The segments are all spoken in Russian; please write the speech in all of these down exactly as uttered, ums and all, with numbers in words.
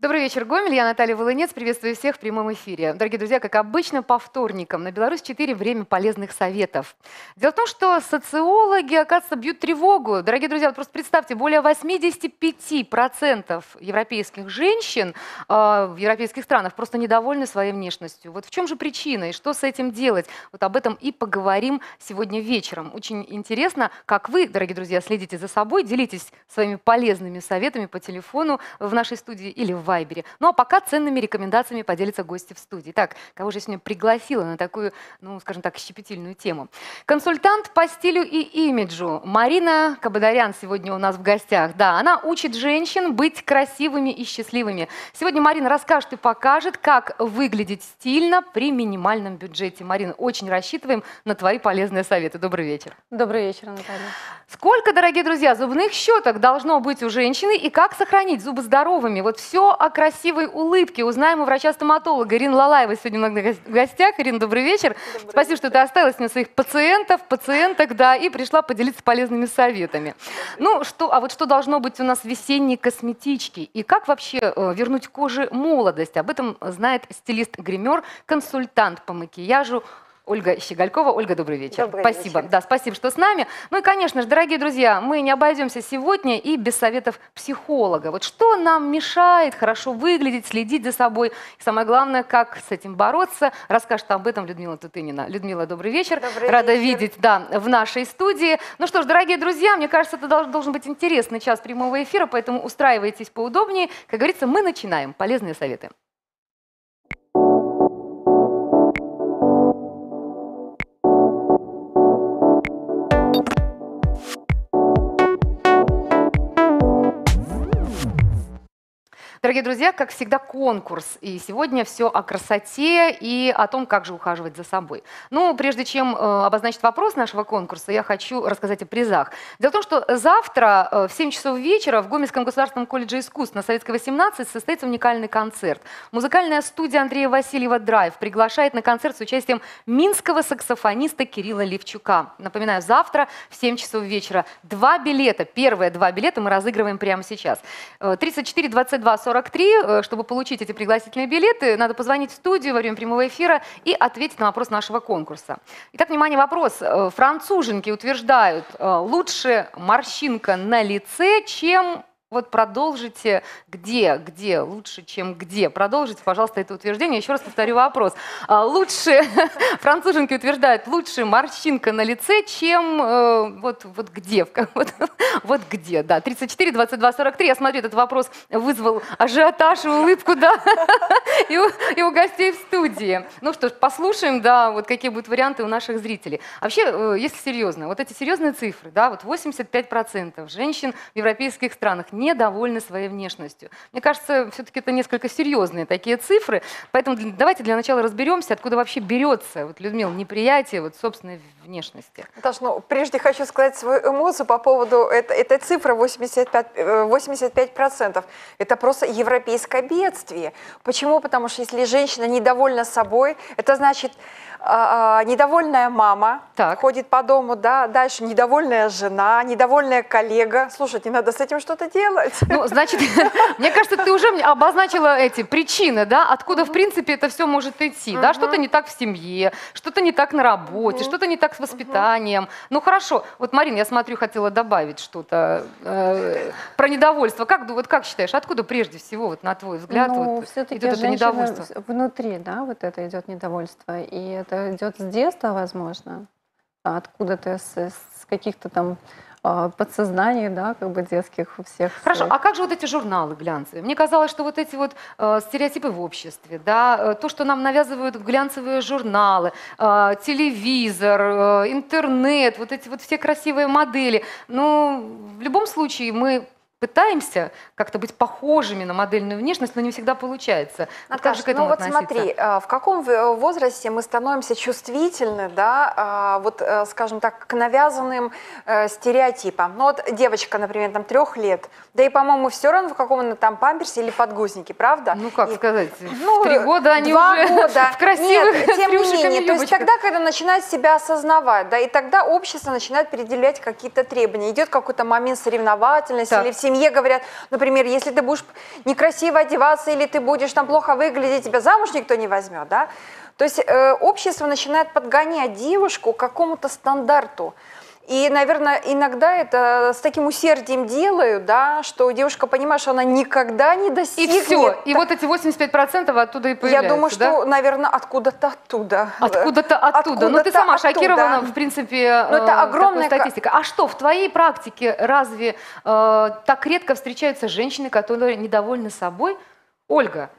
Добрый вечер, Гомель. Я Наталья Волынец. Приветствую всех в прямом эфире. Дорогие друзья, как обычно, по вторникам на Беларусь четыре время полезных советов. Дело в том, что социологи, оказывается, бьют тревогу. Дорогие друзья, вот просто представьте, более восьмидесяти пяти процентов европейских женщин э, в европейских странах просто недовольны своей внешностью. Вот в чем же причина и что с этим делать? Вот об этом и поговорим сегодня вечером. Очень интересно, как вы, дорогие друзья, следите за собой, делитесь своими полезными советами по телефону в нашей студии или в Вайбере. Ну а пока ценными рекомендациями поделятся гости в студии. Так, кого же я сегодня пригласила на такую, ну, скажем так, щепетильную тему? Консультант по стилю и имиджу Марина Кабадарян сегодня у нас в гостях. Да, она учит женщин быть красивыми и счастливыми. Сегодня Марина расскажет и покажет, как выглядеть стильно при минимальном бюджете. Марина, очень рассчитываем на твои полезные советы. Добрый вечер. Добрый вечер, Наталья. Сколько, дорогие друзья, зубных щеток должно быть у женщины и как сохранить зубы здоровыми? Вот все о красивой улыбке узнаем у врача-стоматолога Ирины Лалаевой сегодня в гостях. Ирина, добрый вечер. Добрый Спасибо, вечер. Что ты осталась с ней своих пациентов, пациенток, да, и пришла поделиться полезными советами. Ну, что, а вот что должно быть у нас в весенней косметичке? И как вообще вернуть коже молодость? Об этом знает стилист-гример, консультант по макияжу Ольга Щеголькова. Ольга, добрый вечер. Добрый спасибо. Вечер. Да, спасибо, что с нами. Ну и, конечно же, дорогие друзья, мы не обойдемся сегодня и без советов психолога. Вот что нам мешает хорошо выглядеть, следить за собой. И самое главное, как с этим бороться, расскажет об этом Людмила Тутынина. Людмила, добрый вечер. Добрый Рада вечер. видеть да, в нашей студии. Ну что ж, дорогие друзья, мне кажется, это должен быть интересный час прямого эфира, поэтому устраивайтесь поудобнее. Как говорится, мы начинаем. Полезные советы. Дорогие друзья, как всегда, конкурс. И сегодня все о красоте и о том, как же ухаживать за собой. Но прежде чем обозначить вопрос нашего конкурса, я хочу рассказать о призах. Дело в том, что завтра в семь часов вечера в Гомельском государственном колледже искусств на Советской восемнадцать состоится уникальный концерт. Музыкальная студия Андрея Васильева «Драйв» приглашает на концерт с участием минского саксофониста Кирилла Левчука. Напоминаю, завтра в семь часов вечера два билета. Первые два билета мы разыгрываем прямо сейчас. тридцать четыре двадцать два сорок три. Чтобы получить эти пригласительные билеты, надо позвонить в студию во время прямого эфира и ответить на вопрос нашего конкурса. Итак, внимание, вопрос. Француженки утверждают, лучше морщинка на лице, чем... Вот продолжите где, где, лучше, чем где. Продолжите, пожалуйста, это утверждение. Еще раз повторю вопрос. Лучше, француженки утверждают, лучше морщинка на лице, чем э, вот, вот где. Вот, вот где, да. тридцать четыре двадцать два сорок три. Я смотрю, этот вопрос вызвал ажиотаж и улыбку, да, и у, и у гостей в студии. Ну что ж, послушаем, да, вот какие будут варианты у наших зрителей. Вообще, если серьезно, вот эти серьезные цифры, да, вот восемьдесят пять процентов женщин в европейских странах недовольны своей внешностью. Мне кажется, все-таки это несколько серьезные такие цифры, поэтому давайте для начала разберемся, откуда вообще берется, вот, Людмила, неприятие вот, собственной внешности. Наташа, ну, прежде хочу сказать свою эмоцию по поводу это, этой цифры восемьдесят пять процентов. Это просто европейское бедствие. Почему? Потому что если женщина недовольна собой, это значит э, недовольная мама так. ходит по дому, да, дальше недовольная жена, недовольная коллега. Слушайте, надо с этим что-то делать. Ну, значит, мне кажется, ты уже обозначила эти причины, да, откуда, в принципе, это все может идти, да, что-то не так в семье, что-то не так на работе, что-то не так с воспитанием. Ну, хорошо, вот, Марина, я смотрю, хотела добавить что-то э, про недовольство. Как, вот как считаешь, откуда прежде всего, вот, на твой взгляд, ну, вот, идет это недовольство? Внутри, да, вот это идет недовольство, и это идет с детства, возможно, откуда-то с, с каких-то там... подсознание, да, как бы детских у всех. Хорошо, а как же вот эти журналы глянцевые? Мне казалось, что вот эти вот э, стереотипы в обществе, да, э, то, что нам навязывают глянцевые журналы, э, телевизор, э, интернет, вот эти вот все красивые модели. Ну, в любом случае мы пытаемся как-то быть похожими на модельную внешность, но не всегда получается. Наташа, вот как же к этому ну вот относиться? Смотри, в каком возрасте мы становимся чувствительны, да, вот, скажем так, к навязанным стереотипам. Ну вот девочка, например, там трех лет, да и, по-моему, все равно в каком она там памперсе или подгузнике, правда? Ну как и, сказать, ну, в три года они два уже года. В красивых Нет, тем не менее, то есть тогда, когда начинает себя осознавать, да, и тогда общество начинает определять какие-то требования, идет какой-то момент соревновательности так. или все. В семье говорят, например, если ты будешь некрасиво одеваться или ты будешь там плохо выглядеть, тебя замуж никто не возьмет, да? То есть э, общество начинает подгонять девушку к какому-то стандарту. И, наверное, иногда это с таким усердием делают, да, что девушка понимает, что она никогда не достигнет. И все, и вот эти восемьдесят пять процентов оттуда и появляются. Я думаю, да? что, наверное, откуда-то оттуда. Откуда-то оттуда. Откуда ну, ты сама оттуда. шокирована, в принципе, Но это огромная статистика. А что, в твоей практике разве э, так редко встречаются женщины, которые недовольны собой? Ольга.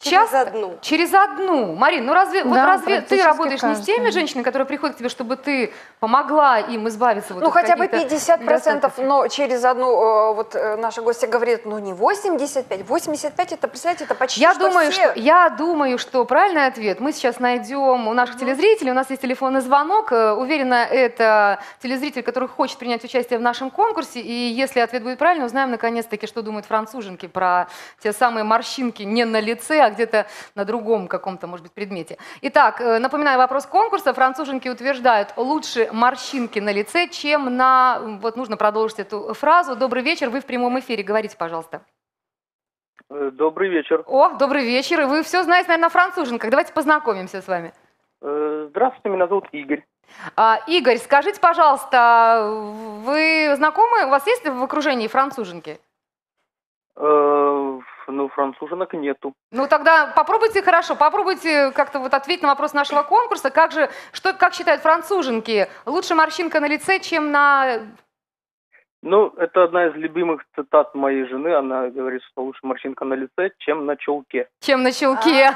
Через Часто? одну. Через одну. Марин, ну разве, да, вот разве ты работаешь кажется. не с теми женщинами, которые приходят к тебе, чтобы ты помогла им избавиться? Вот ну от хотя бы пятьдесят процентов, но через одну, вот наша гостья говорит, ну не восемьдесят пять, восемьдесят пять это, представляете, это почти я что думаю, все. Что, я думаю, что правильный ответ мы сейчас найдем у наших телезрителей, у нас есть телефонный звонок, уверена, это телезритель, который хочет принять участие в нашем конкурсе, и если ответ будет правильный, узнаем наконец-таки, что думают француженки про те самые морщинки не на лице, где-то на другом каком-то, может быть, предмете. Итак, напоминаю вопрос конкурса. Француженки утверждают, лучше морщинки на лице, чем на... Вот нужно продолжить эту фразу. Добрый вечер, вы в прямом эфире. Говорите, пожалуйста. Добрый вечер. О, добрый вечер. Вы все знаете, наверное, о француженках. Давайте познакомимся с вами. Здравствуйте, меня зовут Игорь. А, Игорь, скажите, пожалуйста, вы знакомы? У вас есть в окружении француженки? Ну, француженок нету. Ну, тогда попробуйте, хорошо, попробуйте как-то вот ответить на вопрос нашего конкурса. Как же, что, как считают француженки, лучше морщинка на лице, чем на... Ну, это одна из любимых цитат моей жены. Она говорит, что лучше морщинка на лице, чем на челке. Чем на челке.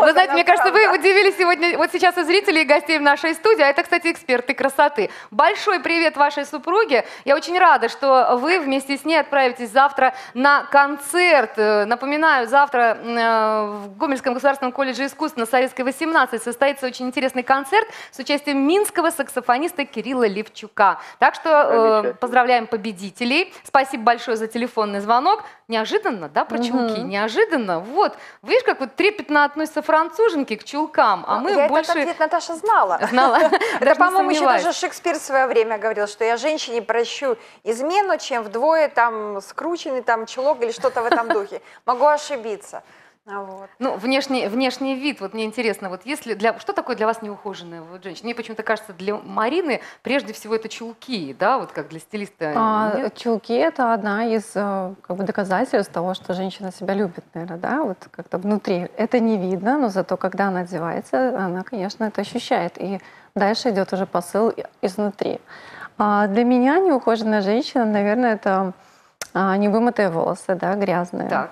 Вы знаете, мне кажется, вы удивили сегодня, вот сейчас и зрителей, и гостей в нашей студии. А это, кстати, эксперты красоты. Большой привет вашей супруге. Я очень рада, что вы вместе с ней отправитесь завтра на концерт. Напоминаю, завтра в Гомельском государственном колледже искусств на Советской восемнадцать состоится очень интересный концерт с участием минского саксофониста Кирилла Левчука. Так что поздравляю. Поздравляем победителей. Спасибо большое за телефонный звонок. Неожиданно, да, про чулки? Угу. Неожиданно. Вот, видишь, как вот трепетно относятся француженки к чулкам, а мы я больше... Я этот ответ, Наташа, знала. Знала. Да, по-моему, еще даже Шекспир в свое время говорил, что я женщине прощу измену, чем вдвое там скрученный там чулок или что-то в этом духе. Могу ошибиться. А вот. Ну, внешний, внешний вид, вот мне интересно, вот если для, что такое для вас неухоженная вот, женщина? Мне почему-то кажется, для Марины прежде всего это чулки, да, вот как для стилиста. А, чулки – это одна из как бы, доказательств того, что женщина себя любит, наверное, да, вот как-то внутри. Это не видно, но зато когда она одевается, она, конечно, это ощущает. И дальше идет уже посыл изнутри. А для меня неухоженная женщина, наверное, это невымытые волосы, да, грязные. Так.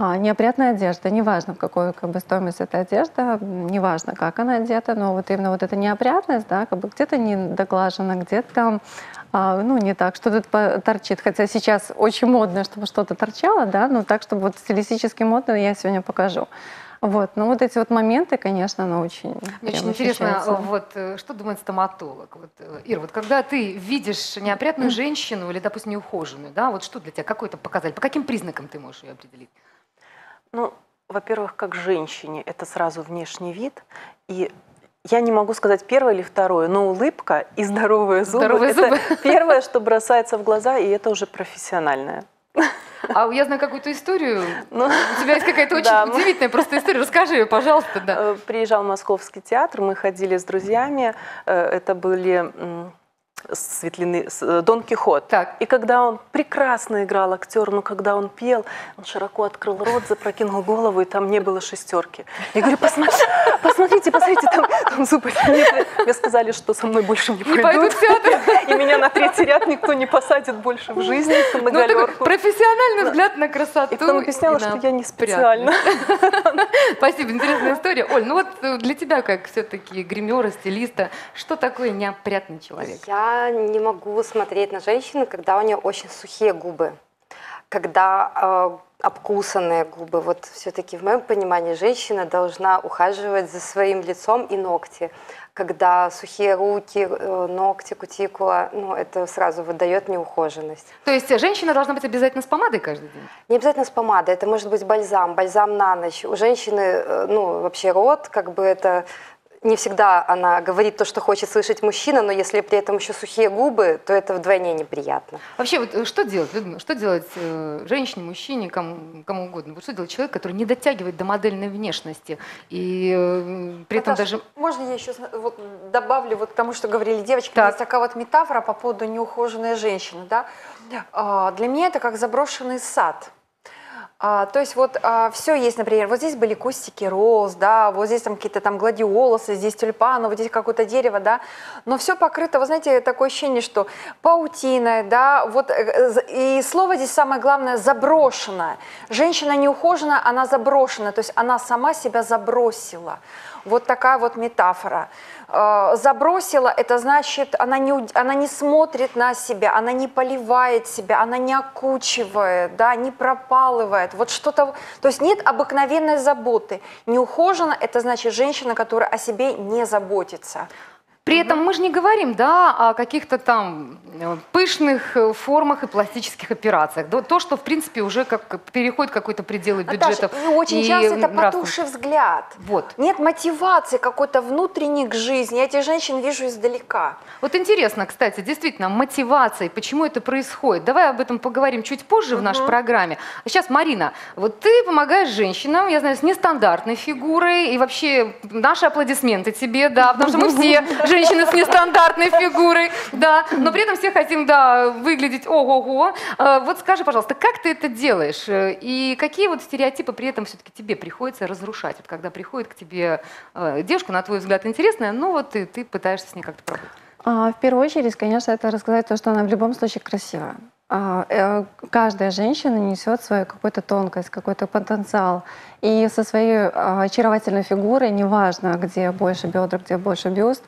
А, неопрятная одежда, неважно, в какой как бы, стоимость эта одежда, неважно, как она одета, но вот именно вот эта неопрятность, да, как бы где-то не доглажена, где-то а, ну, не так, что-то торчит. Хотя сейчас очень модно, чтобы что-то торчало, да, но так, чтобы вот стилистически модно, я сегодня покажу. Вот, но вот эти вот моменты, конечно, она очень... Мне очень интересно, вот, что думает стоматолог? Вот, Ира, вот когда ты видишь неопрятную женщину или, допустим, неухоженную, да, вот что для тебя, какой-то показатель, по каким признакам ты можешь ее определить? Ну, во-первых, как женщине, это сразу внешний вид. И я не могу сказать первое или второе, но улыбка и здоровые зубы, здоровые это зубы. Первое, что бросается в глаза, и это уже профессиональное. А я знаю какую-то историю. Ну, у тебя есть какая-то очень да, удивительная мы... просто история. Расскажи ее, пожалуйста. Да. Приезжал в Московский театр, мы ходили с друзьями. Это были... Светлины, Дон Кихот. Так. И когда он прекрасно играл актер, но когда он пел, он широко открыл рот, запрокинул голову, и там не было шестерки. Я говорю, посмотрите, посмотрите, посмотрите там, там зубы. Мне сказали, что со мной больше не пойдут. И меня на третий ряд никто не посадит больше в жизни. Ну, такой профессиональный взгляд на красоту. И потом объясняла, что я не специально. Спасибо, интересная история. Оль, ну вот для тебя, как все-таки гримера, стилиста, что такое неопрятный человек? Я Я не могу смотреть на женщину, когда у нее очень сухие губы, когда э, обкусанные губы. Вот все-таки в моем понимании женщина должна ухаживать за своим лицом и ногти. Когда сухие руки, э, ногти, кутикула, ну, это сразу выдает неухоженность. То есть женщина должна быть обязательно с помадой каждый день? Не обязательно с помадой, это может быть бальзам, бальзам на ночь. У женщины, э, ну, вообще рот, как бы это... Не всегда она говорит то, что хочет слышать мужчина, но если при этом еще сухие губы, то это вдвойне неприятно. Вообще, вот что делать, Людмила? Что делать э, женщине, мужчине, кому, кому угодно? Вот что делать человек, который не дотягивает до модельной внешности? И э, при Наташа, этом даже... Можно я еще вот добавлю вот к тому, что говорили девочки? Так. Есть такая вот метафора по поводу неухоженной женщины. Да? А, для меня это как заброшенный сад. А, то есть вот а, все есть, например, вот здесь были кустики роз, да, вот здесь там какие-то там гладиолусы, здесь тюльпаны, вот здесь какое-то дерево, да, но все покрыто, вы знаете, такое ощущение, что паутиной, да, вот, и слово здесь самое главное — заброшенное. Женщина неухоженная, она заброшена, то есть она сама себя забросила. Вот такая вот метафора. Забросила — это значит, она не, она не смотрит на себя, она не поливает себя, она не окучивает, да, не пропалывает. Вот что-то, то есть нет обыкновенной заботы. Неухожена — это значит женщина, которая о себе не заботится. При этом мы же не говорим, да, о каких-то там пышных формах и пластических операциях. То, что, в принципе, уже как переходит какой-то пределы бюджета. Наташа, и очень и часто это потухший взгляд. Вот. Нет мотивации какой-то внутренней к жизни. Я этих женщин вижу издалека. Вот интересно, кстати, действительно, мотивации, почему это происходит. Давай об этом поговорим чуть позже угу. в нашей программе. А сейчас, Марина, вот ты помогаешь женщинам, я знаю, с нестандартной фигурой. И вообще наши аплодисменты тебе, да, потому что мы все женщины. Женщины с нестандартной фигурой, да, но при этом все хотим, да, выглядеть ого-го. Вот скажи, пожалуйста, как ты это делаешь? И какие вот стереотипы при этом все-таки тебе приходится разрушать? Вот когда приходит к тебе девушка, на твой взгляд, интересная, но вот ты, ты пытаешься с ней как-то поработать. В первую очередь, конечно, это рассказать то, что она в любом случае красивая. Каждая женщина несет свою какую-то тонкость, какой-то потенциал. И со своей очаровательной фигурой, неважно, где больше бедра, где больше бюст,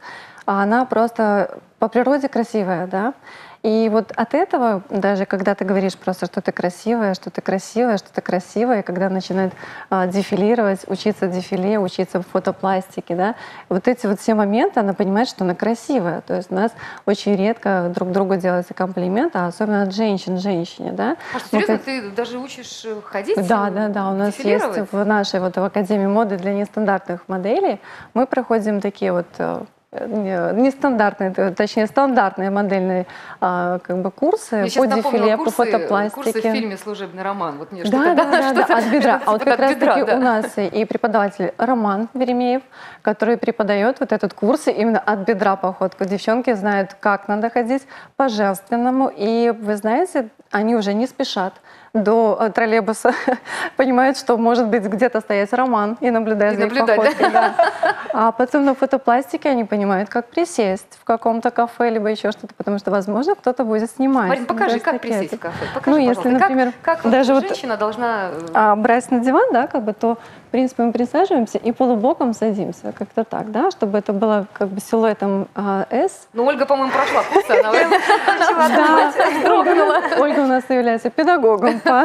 она просто по природе красивая, да? И вот от этого, даже когда ты говоришь просто, что ты красивая, что ты красивая, что ты красивая, когда начинают а, дефилировать, учиться дефиле, учиться в фотопластике, да, вот эти вот все моменты, она понимает, что она красивая. То есть у нас очень редко друг другу делаются комплименты, а особенно от женщин женщине, да. А что, серьезно, как... ты даже учишь ходить? Да, да, да. У нас есть в нашей вот в Академии моды для нестандартных моделей мы проходим такие вот... нестандартные, точнее, стандартные модельные а, как бы курсы по дефиле, курсы, по фотопластике. Курсы в фильме «Служебный роман». Вот мне да, да, да, да, да, от бедра. А вот как раз таки да. у нас и преподаватель Роман Веремеев, который преподает вот этот курс именно от бедра походку. Девчонки знают, как надо ходить по-женственному. И, вы знаете, они уже не спешат до троллейбуса, понимают, что может быть где-то стоять Роман и наблюдать и за их походкой. Да. А потом на фотопластике они понимают, как присесть в каком-то кафе, либо еще что-то, потому что, возможно, кто-то будет снимать. Марин, покажи, как такие. Присесть в кафе. Покажи, ну, если, например, как, как даже женщина вот, должна... А, брать на диван, да, как бы, то, в принципе, мы присаживаемся и полубоком садимся, как-то так, да, чтобы это было как бы силуэтом а, S. Ну, Ольга, по-моему, прошла курс, она трогнула. Ольга у нас является педагогом по,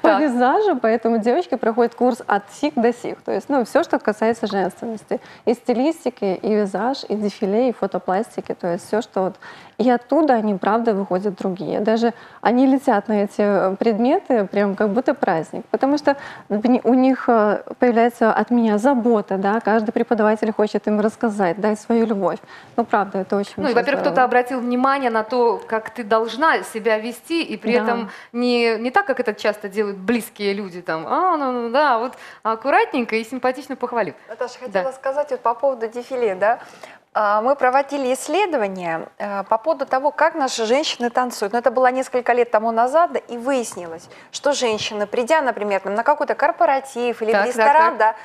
по визажу, поэтому девочки проходят курс от сих до сих. То есть, ну, все, что касается женственности. И стилистики, и визаж, и дефиле, и фотопластики. То есть, все, что вот... И оттуда они, правда, выходят другие. Даже они летят на эти предметы прям как будто праздник. Потому что у них появляется от меня забота, да? Каждый преподаватель хочет им рассказать, дать свою любовь. Ну, правда, это очень... Ну, и, во-первых, кто-то обратил внимание на то, как ты должна себя вести, и при да. этом не, не так, как это часто делают близкие люди, там, а, ну, ну, да, вот аккуратненько и симпатично похвалил. Наташа, хотела да. сказать вот по поводу дефиле, да? Мы проводили исследование по поводу того, как наши женщины танцуют. Но это было несколько лет тому назад, и выяснилось, что женщины, придя, например, на какой-то корпоратив или так, в ресторан, так, так.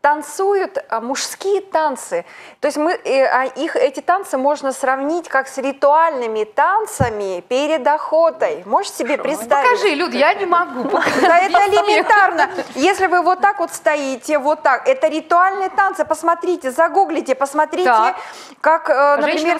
да, танцуют мужские танцы. То есть мы, их, эти танцы можно сравнить как с ритуальными танцами перед охотой. Можете себе представить? Покажи, Люд, я не могу. Да это элементарно. Если вы вот так вот стоите, вот так, это ритуальные танцы. Посмотрите, загуглите, посмотрите, как, например,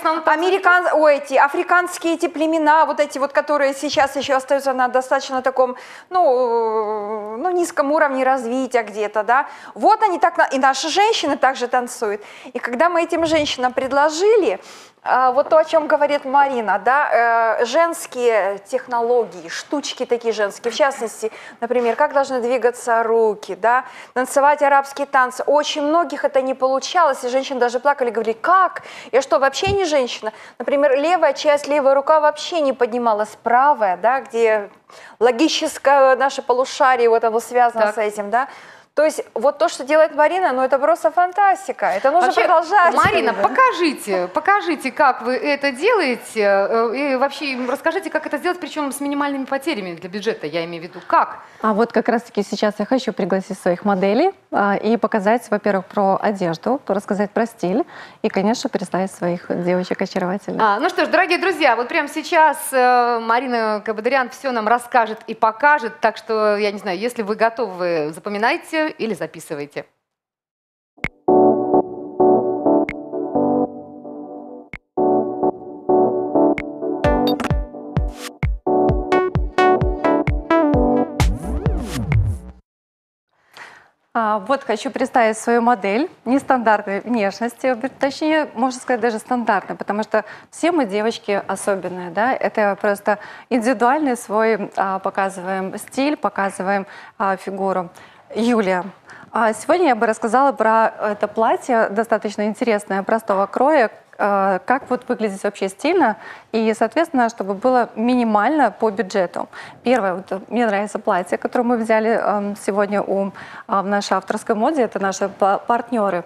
африканские эти племена, вот эти вот, которые сейчас еще остаются на достаточно таком, ну, низком уровне развития где-то, да. Вот они так. И наши женщины также танцуют. И когда мы этим женщинам предложили, вот то, о чем говорит Марина, да, женские технологии, штучки такие женские, в частности, например, как должны двигаться руки, да, танцевать арабские танцы. У очень многих это не получалось, и женщины даже плакали, говорили, как? Я что, вообще не женщина? Например, левая часть, левая рука вообще не поднималась, правая, да, где логическое наше полушарие, вот оно связано так с этим, да. То есть вот то, что делает Марина, ну это просто фантастика, это нужно вообще продолжать. Марина, покажите, покажите, как вы это делаете, и вообще расскажите, как это сделать, причем с минимальными потерями для бюджета, я имею в виду, как? А вот как раз-таки сейчас я хочу пригласить своих моделей и показать, во-первых, про одежду, рассказать про стиль и, конечно, представить своих девочек-очарователей. А, ну что ж, дорогие друзья, вот прямо сейчас Марина Кабадарян все нам расскажет и покажет, так что, я не знаю, если вы готовы, запоминайте или записывайте. Вот хочу представить свою модель нестандартной внешности, точнее, можно сказать, даже стандартной, потому что все мы девочки особенные, да, это просто индивидуальный свой, показываем стиль, показываем фигуру. Юлия. Сегодня я бы рассказала про это платье, достаточно интересное, простого кроя, как вот выглядит вообще стильно и, соответственно, чтобы было минимально по бюджету. Первое, вот, мне нравится платье, которое мы взяли сегодня у, в нашей авторской моде, это наши партнеры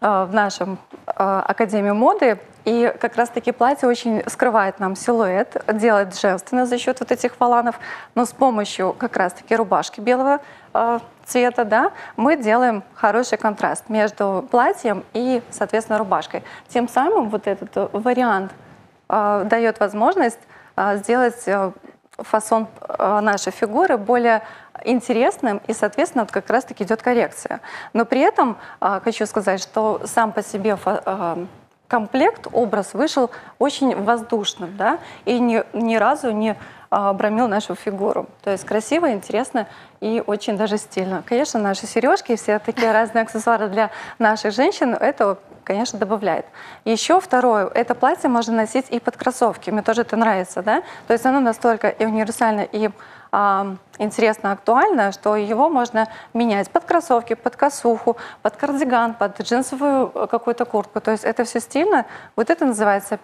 в нашем Академии моды. И как раз-таки платье очень скрывает нам силуэт, делает женственно за счет вот этих фаланов, но с помощью как раз-таки рубашки белого э, цвета, да, мы делаем хороший контраст между платьем и, соответственно, рубашкой. Тем самым вот этот вариант э, дает возможность э, сделать э, фасон э, нашей фигуры более интересным, и, соответственно, вот как раз-таки идет коррекция. Но при этом э, хочу сказать, что сам по себе э, комплект, образ вышел очень воздушным, да, и ни, ни разу не а, бромил нашу фигуру. То есть красиво, интересно и очень даже стильно. Конечно, наши сережки и все такие разные аксессуары для наших женщин, это, конечно, добавляет. Еще второе, это платье можно носить и под кроссовки, мне тоже это нравится, да, то есть оно настолько и универсально, и а, интересно, актуально, что его можно менять под кроссовки, под косуху, под кардиган, под джинсовую какую-то куртку. То есть это все стильно. Вот это называется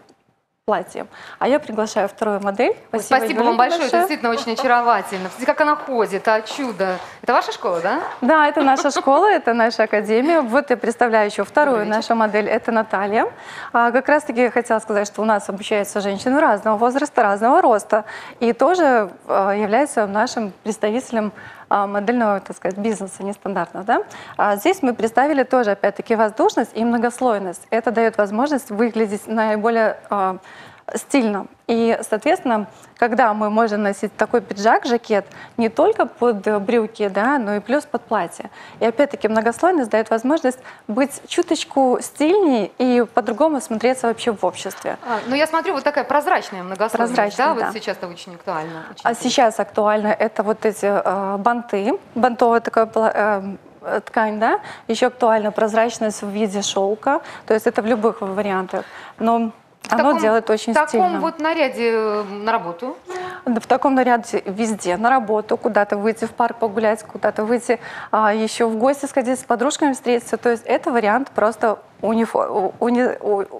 платьем. А я приглашаю вторую модель. Спасибо, Спасибо вам большое, это действительно очень очаровательно. Как она ходит, а чудо. Это ваша школа, да? Да, это наша школа, это наша академия. Вот я представляю еще вторую нашу модель, это Наталья. А, как раз таки я хотела сказать, что у нас обучаются женщины разного возраста, разного роста. И тоже а, является нашим представителем модельного, так сказать, бизнеса нестандартного, да? А здесь мы представили тоже, опять-таки, воздушность и многослойность. Это дает возможность выглядеть наиболее а, стильно. И, соответственно, когда мы можем носить такой пиджак, жакет, не только под брюки, да, но и плюс под платье. И, опять-таки, многослойность дает возможность быть чуточку стильнее и по-другому смотреться вообще в обществе. А, ну, я смотрю, вот такая прозрачная многослойность, прозрачная, да? Да, вот сейчас это очень актуально. Очень а интересно. Сейчас актуально это вот эти э, банты, бантовая такая э, ткань, да? Еще актуальна прозрачность в виде шелка, то есть это в любых вариантах, но... В Оно таком, делает очень стильно. В таком стильно. Вот наряде на работу? В таком наряде везде, на работу, куда-то выйти в парк погулять, куда-то выйти а, еще в гости сходить, с подружками встретиться. То есть это вариант просто унифо, уни,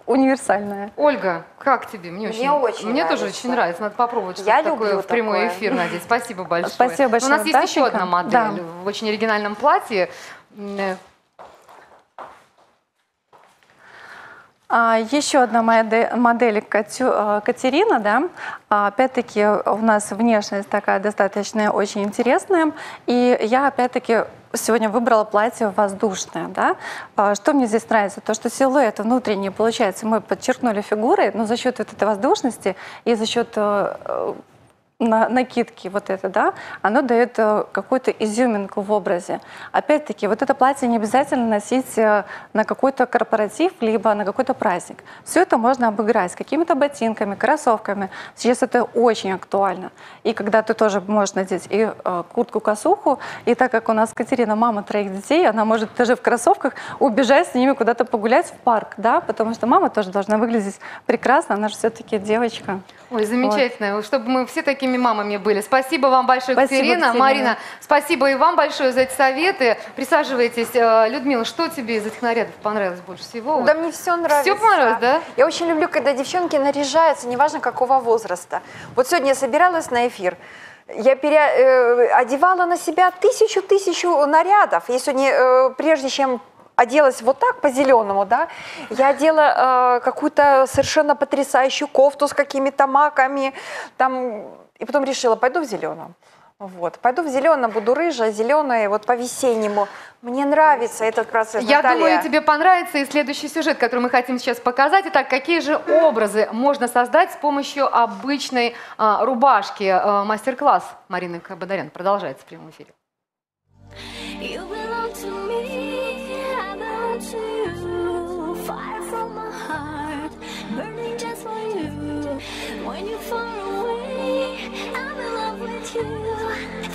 универсальный. Ольга, как тебе? Мне, мне, очень, очень, мне тоже очень нравится. Надо попробовать что-то такое в прямой такое. эфир надеть. Спасибо большое. Спасибо большое. У нас Наташенька. Есть еще одна модель, да, в очень оригинальном платье. Еще одна моя модель Катерина, да, опять-таки у нас внешность такая достаточно очень интересная, и я опять-таки сегодня выбрала платье воздушное, да. Что мне здесь нравится? То, что силуэт внутренний, получается, мы подчеркнули фигурой, но за счет вот этой воздушности и за счет на накидки вот это, да, оно дает какую-то изюминку в образе. Опять-таки, вот это платье не обязательно носить на какой-то корпоратив, либо на какой-то праздник. Все это можно обыграть какими-то ботинками, кроссовками. Сейчас это очень актуально. И когда ты тоже можешь надеть и куртку-косуху, и так как у нас Катерина мама троих детей, она может даже в кроссовках убежать с ними куда-то погулять в парк, да, потому что мама тоже должна выглядеть прекрасно, она же все-таки девочка. Ой, замечательно, вот. Чтобы мы все такими мамами были. Спасибо вам большое, спасибо, Катерина. Катерина. Марина, спасибо и вам большое за эти советы. Присаживайтесь. Людмила, что тебе из этих нарядов понравилось больше всего? Да, мне все нравится. Все понравилось, да? Я очень люблю, когда девчонки наряжаются, неважно какого возраста. Вот сегодня я собиралась на эфир. Я пере... э, одевала на себя тысячу-тысячу нарядов. Я сегодня, э, прежде чем оделась вот так по-зеленому, да, я одела э, какую-то совершенно потрясающую кофту с какими-то маками, там, и потом решила, пойду в зеленом. Вот, пойду в зеленое, буду рыжая, зеленая, вот по-весеннему. Мне нравится этот процесс, Я Наталья. думаю, тебе понравится и следующий сюжет, который мы хотим сейчас показать. Итак, какие же образы можно создать с помощью обычной а, рубашки? А, мастер-класс Марины Кабадарян продолжается в прямом эфире.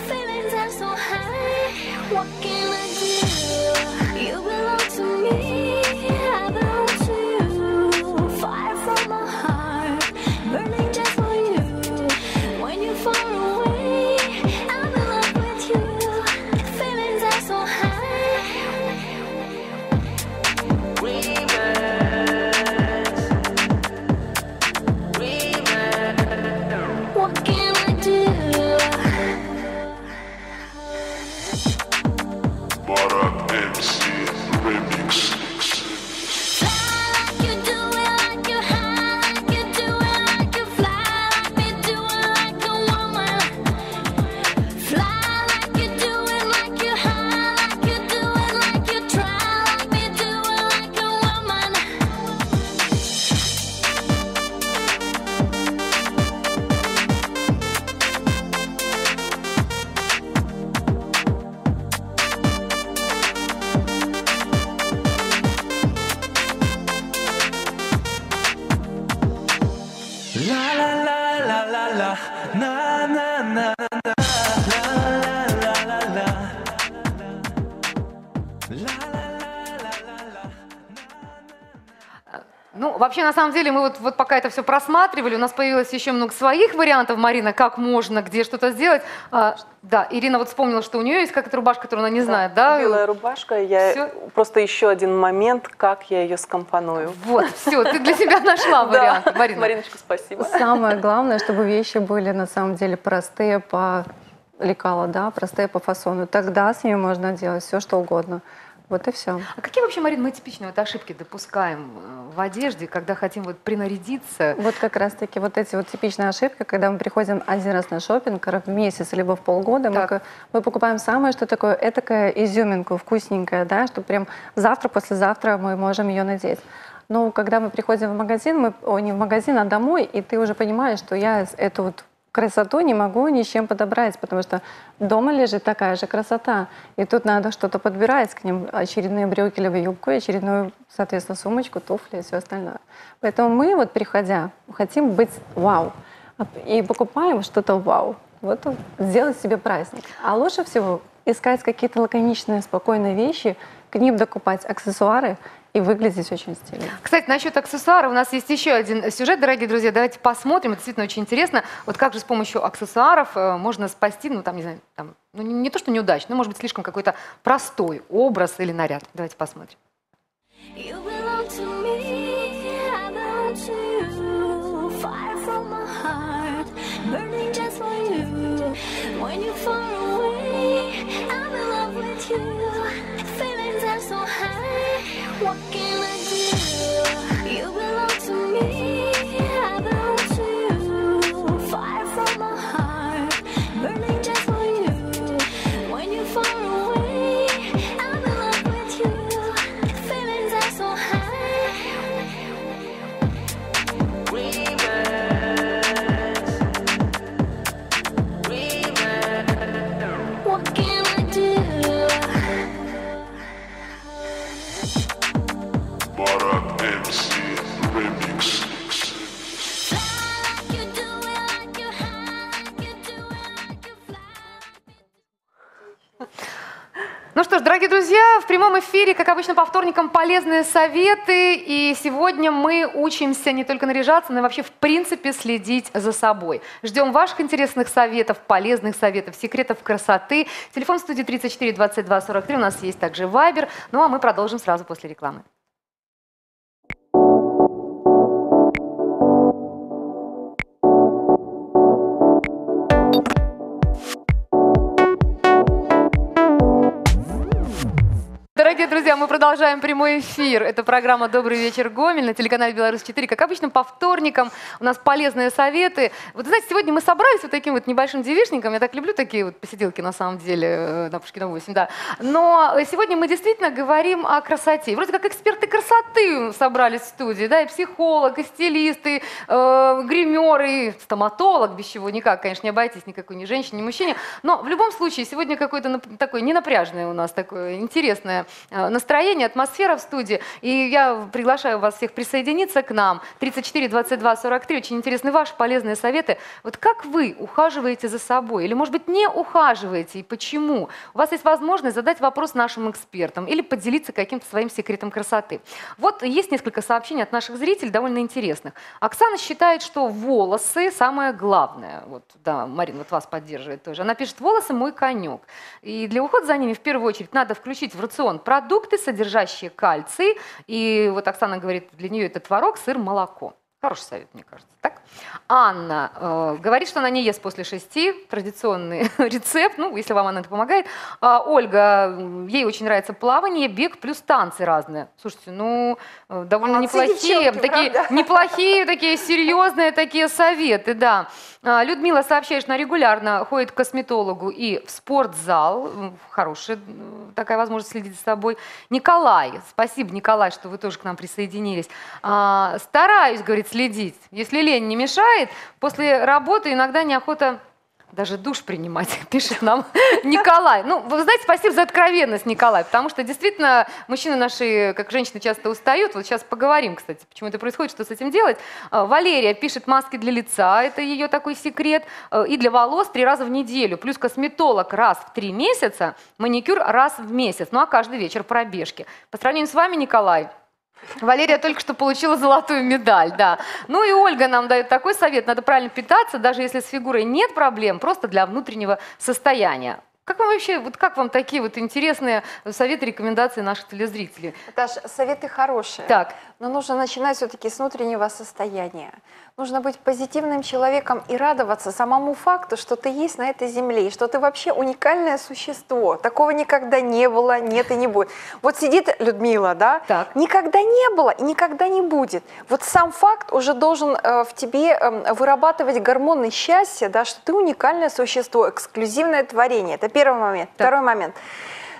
Feelings are so high. What can I do? You belong to me. I belong to you. Fire from my heart, burning just for you. When you're far away, I'm in love with you. Feelings are so high. Reverse, reverse. What can I do? Вообще, на самом деле, мы вот, вот пока это все просматривали, у нас появилось еще много своих вариантов, Марина, как можно, где что-то сделать. А, да, Ирина вот вспомнила, что у нее есть какая-то рубашка, которую она не знает, да? да? Белая рубашка, я все. Просто еще один момент, как я ее скомпоную. Вот, все, ты для себя нашла вариант, Марина. Мариночка, спасибо. Самое главное, чтобы вещи были, на самом деле, простые по лекалу, да, простые по фасону. Тогда с ними можно делать все, что угодно. Вот и все. А какие вообще, Марин, мы типичные вот ошибки допускаем в одежде, когда хотим вот принарядиться? Вот как раз-таки вот эти вот типичные ошибки, когда мы приходим один раз на шопинг, раз в месяц, либо в полгода, мы, мы покупаем самое, что такое, этакое изюминку, вкусненькое, да, что прям завтра, послезавтра мы можем ее надеть. Но когда мы приходим в магазин, мы, о, не в магазин, а домой, и ты уже понимаешь, что я эту вот красоту не могу ни с чем подобрать, потому что дома лежит такая же красота. И тут надо что-то подбирать к ним. Очередные брюки либо юбку, очередную, соответственно, сумочку, туфли и все остальное. Поэтому мы, вот приходя, хотим быть вау. И покупаем что-то вау. Вот сделать себе праздник. А лучше всего искать какие-то лаконичные, спокойные вещи, к ним докупать аксессуары и выглядеть очень стильно. Кстати, насчет аксессуаров у нас есть еще один сюжет, дорогие друзья. Давайте посмотрим, это действительно очень интересно. Вот как же с помощью аксессуаров можно спасти, ну там, не знаю, там, ну, не то, что неудачно, но, может быть, слишком какой-то простой образ или наряд. Давайте посмотрим. What can I do? You Ну что ж, дорогие друзья, в прямом эфире, как обычно, по вторникам полезные советы. И сегодня мы учимся не только наряжаться, но и вообще, в принципе, следить за собой. Ждем ваших интересных советов, полезных советов, секретов красоты. Телефон студии тридцать четыре двадцать два сорок три. У нас есть также Вайбер. Ну а мы продолжим сразу после рекламы. Дорогие друзья, мы продолжаем прямой эфир. Это программа «Добрый вечер, Гомель» на телеканале «Беларусь четыре». Как обычно, по вторникам у нас полезные советы. Вот, знаете, сегодня мы собрались вот таким вот небольшим девичником. Я так люблю такие вот посиделки, на самом деле, на Пушкина восемь, да. Но сегодня мы действительно говорим о красоте. Вроде как эксперты красоты собрались в студии, да, и психолог, и стилист, и э, гример, и стоматолог. Без чего никак, конечно, не обойтись никакой ни женщине, ни мужчине. Но в любом случае, сегодня какое-то такое ненапряжное у нас, такое интересное настроение, атмосфера в студии. И я приглашаю вас всех присоединиться к нам. тридцать четыре двадцать два сорок три. Очень интересны ваши полезные советы. Вот как вы ухаживаете за собой? Или, может быть, не ухаживаете? И почему? У вас есть возможность задать вопрос нашим экспертам или поделиться каким-то своим секретом красоты. Вот есть несколько сообщений от наших зрителей, довольно интересных. Оксана считает, что волосы самое главное. Вот, да, Марина вот вас поддерживает тоже. Она пишет: волосы мой конек. И для ухода за ними в первую очередь надо включить в рацион продукты, содержащие кальций. И вот Оксана говорит, для нее это творог, сыр, молоко. Хороший совет, мне кажется. Так? Анна э, говорит, что она не ест после шести. Традиционный рецепт, ну, если вам она это помогает. А Ольга, ей очень нравится плавание, бег плюс танцы разные. Слушайте, ну, довольно молодцы, неплохие, девчонки, такие, неплохие, такие серьезные такие советы, да. Людмила сообщает, что она регулярно ходит к косметологу и в спортзал. Хорошая такая возможность следить за собой. Николай, спасибо, Николай, что вы тоже к нам присоединились. А, стараюсь, говорит, следить. Если лень не мешает, после работы иногда неохота даже душ принимать, пишет нам Николай. Ну, вы знаете, спасибо за откровенность, Николай, потому что действительно мужчины наши, как женщины, часто устают. Вот сейчас поговорим, кстати, почему это происходит, что с этим делать. Валерия пишет: маски для лица, это ее такой секрет, и для волос три раза в неделю, плюс косметолог раз в три месяца, маникюр раз в месяц, ну а каждый вечер пробежки. По сравнению с вами, Николай, Валерия только что получила золотую медаль, да. Ну и Ольга нам дает такой совет: надо правильно питаться, даже если с фигурой нет проблем, просто для внутреннего состояния. Как вам вообще, вот как вам такие вот интересные советы, рекомендации наших телезрителей? Наташа, советы хорошие, так. Но нужно начинать все-таки с внутреннего состояния. Нужно быть позитивным человеком и радоваться самому факту, что ты есть на этой земле, и что ты вообще уникальное существо. Такого никогда не было, нет и не будет. Вот сидит Людмила, да? Так. Никогда не было и никогда не будет. Вот сам факт уже должен э, в тебе э, вырабатывать гормоны счастья, да, что ты уникальное существо, эксклюзивное творение. Это первый момент. Так. Второй момент.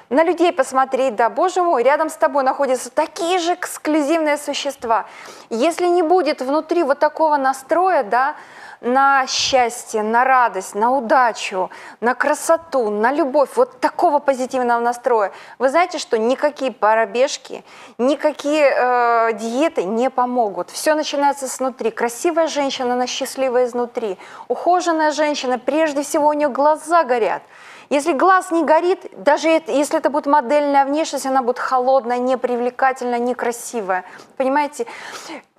На людей посмотреть, да, боже мой, рядом с тобой находятся такие же эксклюзивные существа. Если не будет внутри вот такого настроя, да, на счастье, на радость, на удачу, на красоту, на любовь, вот такого позитивного настроя, вы знаете, что никакие пробежки, никакие э, диеты не помогут. Все начинается снутри. Красивая женщина, она счастливая изнутри. Ухоженная женщина, прежде всего, у нее глаза горят. Если глаз не горит, даже это, если это будет модельная внешность, она будет холодная, непривлекательная, некрасивая. Понимаете?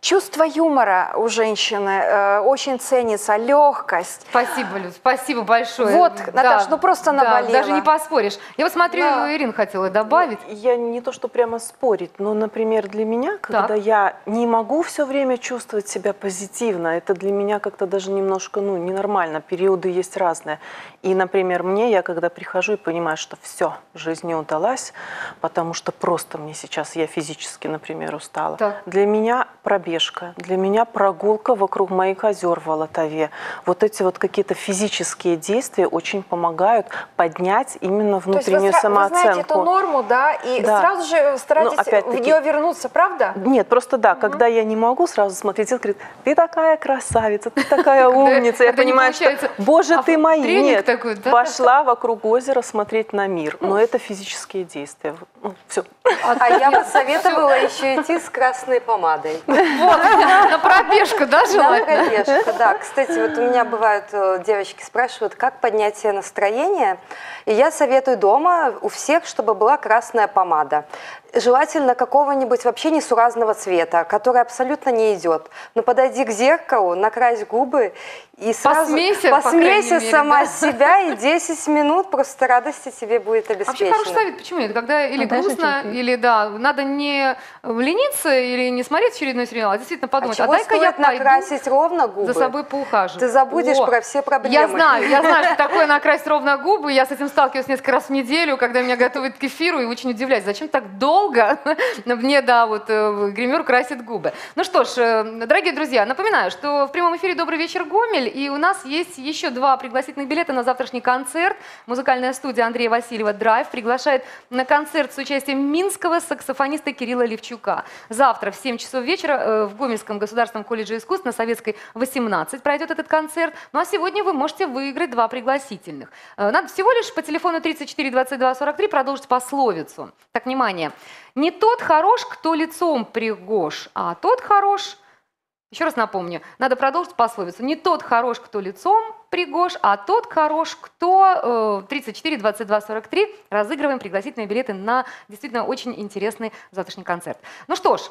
Чувство юмора у женщины э, очень ценится, легкость. Спасибо, Люд, спасибо большое. Вот, Наташа, да, ну просто наболела. Да, даже не поспоришь. Я вот смотрю, да. Ирина хотела добавить. Я не то, что прямо спорить, но, например, для меня, когда так. я не могу все время чувствовать себя позитивно, это для меня как-то даже немножко, ну, ненормально, периоды есть разные. И, например, мне, я когда прихожу и понимаю, что все, жизнь не удалась, потому что просто мне сейчас, я физически, например, устала. Так. Для меня пробег. Для меня прогулка вокруг моих озер в Алатове. Вот эти вот какие-то физические действия очень помогают поднять именно внутреннюю вы самооценку. Вы знаете эту норму, да, и да. сразу же старайтесь ну, в нее вернуться, правда? Нет, просто да, угу. когда я не могу, сразу смотреть, и говорит: ты такая красавица, ты такая умница. Я понимаю, что, боже ты мой, нет, пошла вокруг озера смотреть на мир, но это физические действия. Ну, все. А, а я бы советовала еще идти с красной помадой. Вот, на пробежку, да, желательно? На пробежку, да. Кстати, вот у меня бывают девочки спрашивают, как поднятие настроения. И я советую дома у всех, чтобы была красная помада. Желательно какого-нибудь вообще несуразного цвета, который абсолютно не идет. Но подойди к зеркалу, накрась губы и сразу посмейся, посмейся мере, сама да? себя, и десять минут просто радости тебе будет обеспечено. Вообще хороший совет, почему нет? Когда или а грустно, или да, надо не лениться или не смотреть очередной сериал, а действительно подумать, а, а дай-ка я накрасить ровно губы, за собой поухаживаю. Ты забудешь О, про все проблемы. Я знаю, я знаю, что такое накрасить ровно губы, я с этим сталкиваюсь несколько раз в неделю, когда меня готовят к эфиру, и очень удивляюсь, зачем так долго? Мне, да, вот гример красит губы. Ну что ж, дорогие друзья, напоминаю, что в прямом эфире «Добрый вечер, Гомель», и у нас есть еще два пригласительных билета на завтрашний концерт. Музыкальная студия Андрея Васильева «Драйв» приглашает на концерт с участием минского саксофониста Кирилла Левчука. Завтра в семь часов вечера в Гомельском государственном колледже искусств на Советской восемнадцать пройдет этот концерт. Ну а сегодня вы можете выиграть два пригласительных. Надо всего лишь по телефону тридцать четыре двадцать два сорок три продолжить пословицу. Так, внимание. Не тот хорош, кто лицом пригож, а тот хорош, еще раз напомню, надо продолжить пословицу, не тот хорош, кто лицом пригож, а тот хорош, кто э, тридцать четыре двадцать два сорок три, разыгрываем пригласительные билеты на действительно очень интересный завтрашний концерт. Ну что ж,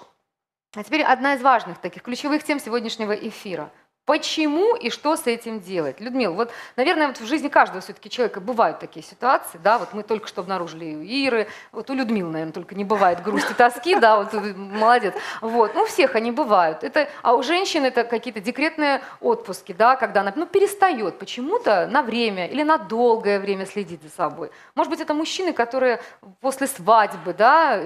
а теперь одна из важных таких ключевых тем сегодняшнего эфира. Почему и что с этим делать? Людмила, вот, наверное, вот в жизни каждого все-таки человека бывают такие ситуации, да, вот мы только что обнаружили у Иры, вот у Людмилы, наверное, только не бывает грусти, тоски, да, вот, молодец, вот, ну, у всех они бывают, это, а у женщин это какие-то декретные отпуски, да, когда она, ну, перестает почему-то на время или на долгое время следить за собой. Может быть, это мужчины, которые после свадьбы, да,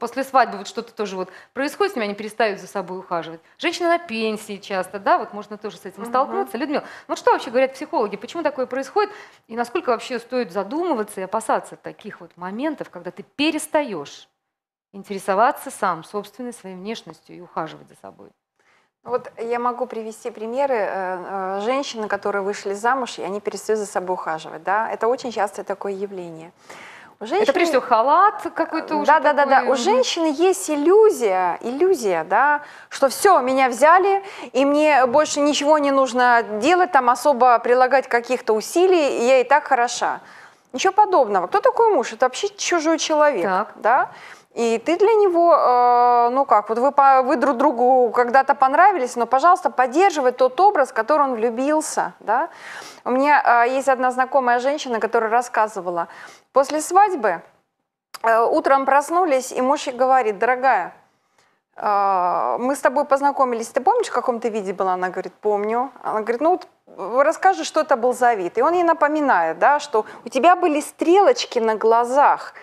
после свадьбы вот что-то тоже вот происходит с ними, они перестают за собой ухаживать. Женщины на пенсии часто, да, вот, можно тоже с этим столкнуться. Uh-huh. Людмила, вот что вообще говорят психологи, почему такое происходит, и насколько вообще стоит задумываться и опасаться таких вот моментов, когда ты перестаешь интересоваться сам собственной своей внешностью и ухаживать за собой? Вот я могу привести примеры женщин, которые вышли замуж, и они перестают за собой ухаживать. Да? Это очень частое такое явление. Женщины... Это прежде всего халат какой-то уже. Да, да, да, да. У женщины есть иллюзия, иллюзия, да, что все, меня взяли, и мне больше ничего не нужно делать, там особо прилагать каких-то усилий, и я и так хороша. Ничего подобного. Кто такой муж? Это вообще чужой человек, так. да? И ты для него, э, ну как, вот вы, вы друг другу когда-то понравились, но, пожалуйста, поддерживай тот образ, в который он влюбился, да? У меня э, есть одна знакомая женщина, которая рассказывала, после свадьбы э, утром проснулись, и муж ей говорит: дорогая, э, мы с тобой познакомились, ты помнишь, в каком ты виде была? Она говорит: помню. Она говорит: ну вот, расскажи, что это был за вид. И он ей напоминает, да, что у тебя были стрелочки на глазах.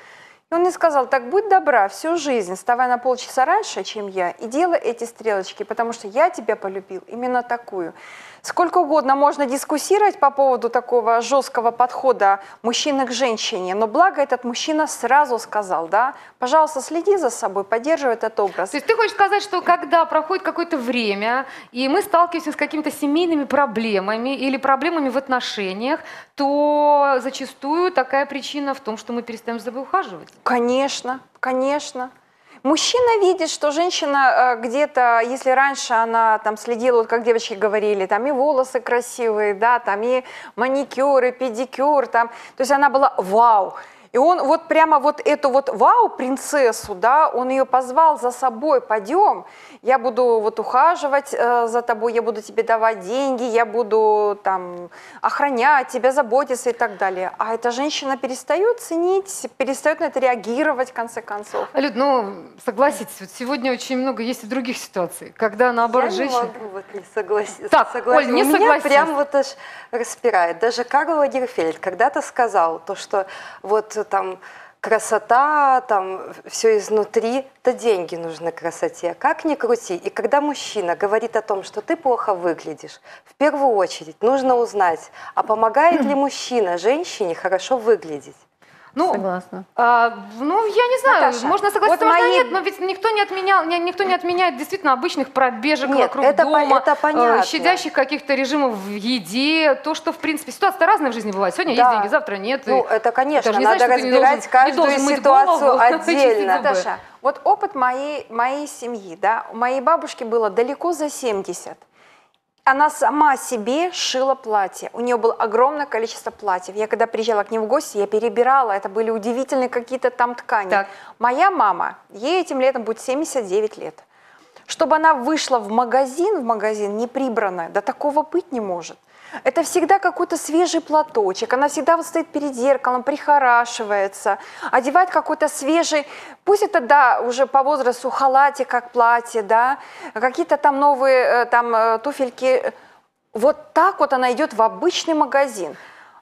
И он мне сказал: так будь добра, всю жизнь вставай на полчаса раньше, чем я, и делай эти стрелочки, потому что я тебя полюбил именно такую. Сколько угодно можно дискуссировать по поводу такого жесткого подхода мужчины к женщине, но благо этот мужчина сразу сказал, да, пожалуйста, следи за собой, поддерживай этот образ. То есть ты хочешь сказать, что когда проходит какое-то время, и мы сталкиваемся с какими-то семейными проблемами или проблемами в отношениях, то зачастую такая причина в том, что мы перестаем за собой ухаживать? Конечно, конечно. Мужчина видит, что женщина где-то, если раньше она там следила, вот как девочки говорили, там и волосы красивые, да, там и маникюр, и педикюр, там, то есть она была вау. И он вот прямо вот эту вот вау-принцессу, да, он ее позвал за собой: пойдем, я буду вот ухаживать э, за тобой, я буду тебе давать деньги, я буду там охранять тебя, заботиться и так далее. А эта женщина перестает ценить, перестает на это реагировать в конце концов. Люд, ну согласитесь, вот сегодня очень много есть и других ситуаций, когда наоборот я женщина... Я не могу вот не согласиться. Так, согласна. Оль, не согласен. Меня прям вот аж распирает. Даже Карл Лагерфельд когда-то сказал то, что вот там красота, там все изнутри, то деньги нужны красоте, как ни крути. И когда мужчина говорит о том, что ты плохо выглядишь, в первую очередь нужно узнать, а помогает ли мужчина женщине хорошо выглядеть. Ну, согласна. А, ну, я не знаю, Наташа, можно согласиться, вот можно мои... нет, но ведь никто не отменял, никто не отменяет действительно обычных пробежек нет, вокруг это дома, по, это щадящих каких-то режимов в еде, то, что, в принципе, ситуация разная в жизни бывает. Сегодня да. есть деньги, завтра нет. Ну, это, конечно, это надо значит, разбирать должен, каждую ситуацию голову, отдельно. Наташа, вот опыт моей, моей семьи, да, у моей бабушки было далеко за семьдесят. Она сама себе шила платье. У нее было огромное количество платьев. Я когда приезжала к ней в гости, я перебирала. Это были удивительные какие-то там ткани. Так. Моя мама, ей этим летом будет семьдесят девять лет. Чтобы она вышла в магазин, в магазин не прибранная, да такого быть не может. Это всегда какой-то свежий платочек. Она всегда вот стоит перед зеркалом, прихорашивается, одевает какой-то свежий, пусть это, да, уже по возрасту халатик, как платье, да, какие-то там новые там, туфельки. Вот так вот она идет в обычный магазин.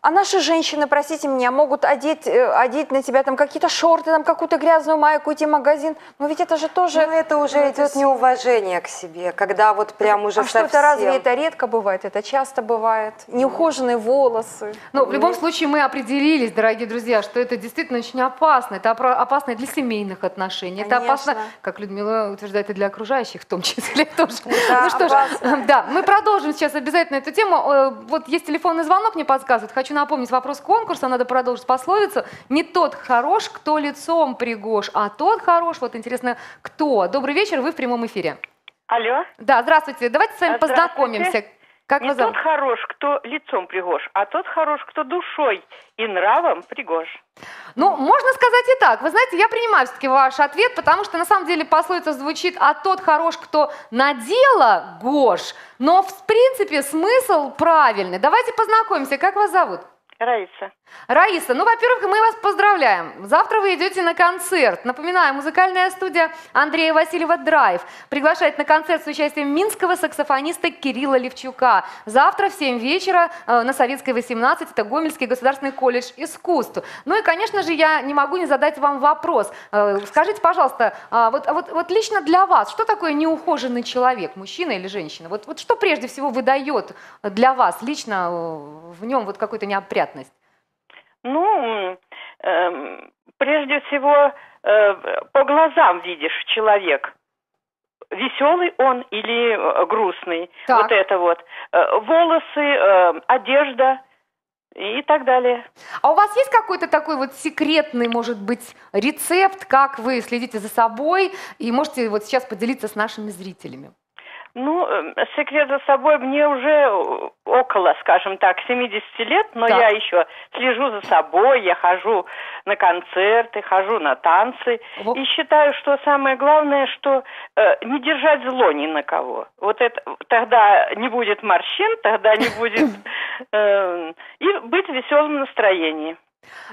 А наши женщины, простите меня, могут одеть, одеть на тебя там какие-то шорты, там какую-то грязную майку, идти в магазин. Но ведь это же тоже... Но это уже ну, идет это... неуважение к себе, когда вот прям уже а совсем... А что-то разве это редко бывает? Это часто бывает. Неухоженные волосы. Ну, в любом случае мы определились, дорогие друзья, что это действительно очень опасно. Это опасно для семейных отношений. Конечно. Это опасно, как Людмила утверждает, и для окружающих в том числе тоже. Да, ну что опасно. Ж, да, мы продолжим сейчас обязательно эту тему. Вот есть телефонный звонок, мне подсказывают. Хочу напомнить вопрос конкурса, надо продолжить пословицу. Не тот хорош, кто лицом пригож, а тот хорош. Вот интересно, кто? Добрый вечер, вы в прямом эфире. Алло. Да, здравствуйте. Давайте с вами познакомимся. Как Не тот хорош, кто лицом пригож, а тот хорош, кто душой и нравом пригож. Ну, можно сказать и так. Вы знаете, я принимаю все-таки ваш ответ, потому что на самом деле пословица звучит «а тот хорош, кто на дело гож». Но в принципе смысл правильный. Давайте познакомимся. Как вас зовут? Раиса. Раиса, ну, во-первых, мы вас поздравляем. Завтра вы идете на концерт. Напоминаю, музыкальная студия Андрея Васильева «Драйв» приглашает на концерт с участием минского саксофониста Кирилла Левчука. Завтра в семь вечера на Советской, восемнадцать, это Гомельский государственный колледж искусств. Ну и, конечно же, я не могу не задать вам вопрос. Скажите, пожалуйста, вот, вот, вот лично для вас, что такое неухоженный человек, мужчина или женщина? Вот, вот что прежде всего выдает для вас лично в нем вот какой-то неопрятность? Ну, э, прежде всего, э, по глазам видишь человек, веселый он или грустный, так. вот это вот, э, волосы, э, одежда и так далее. А у вас есть какой-то такой вот секретный, может быть, рецепт, как вы следите за собой и можете вот сейчас поделиться с нашими зрителями? Ну, секрет за собой мне уже около, скажем так, семидесяти лет, но да. я еще слежу за собой, я хожу на концерты, хожу на танцы. Вот. И считаю, что самое главное, что э, не держать зло ни на кого. Вот это тогда не будет морщин, тогда не будет... Э, и быть в веселом настроении.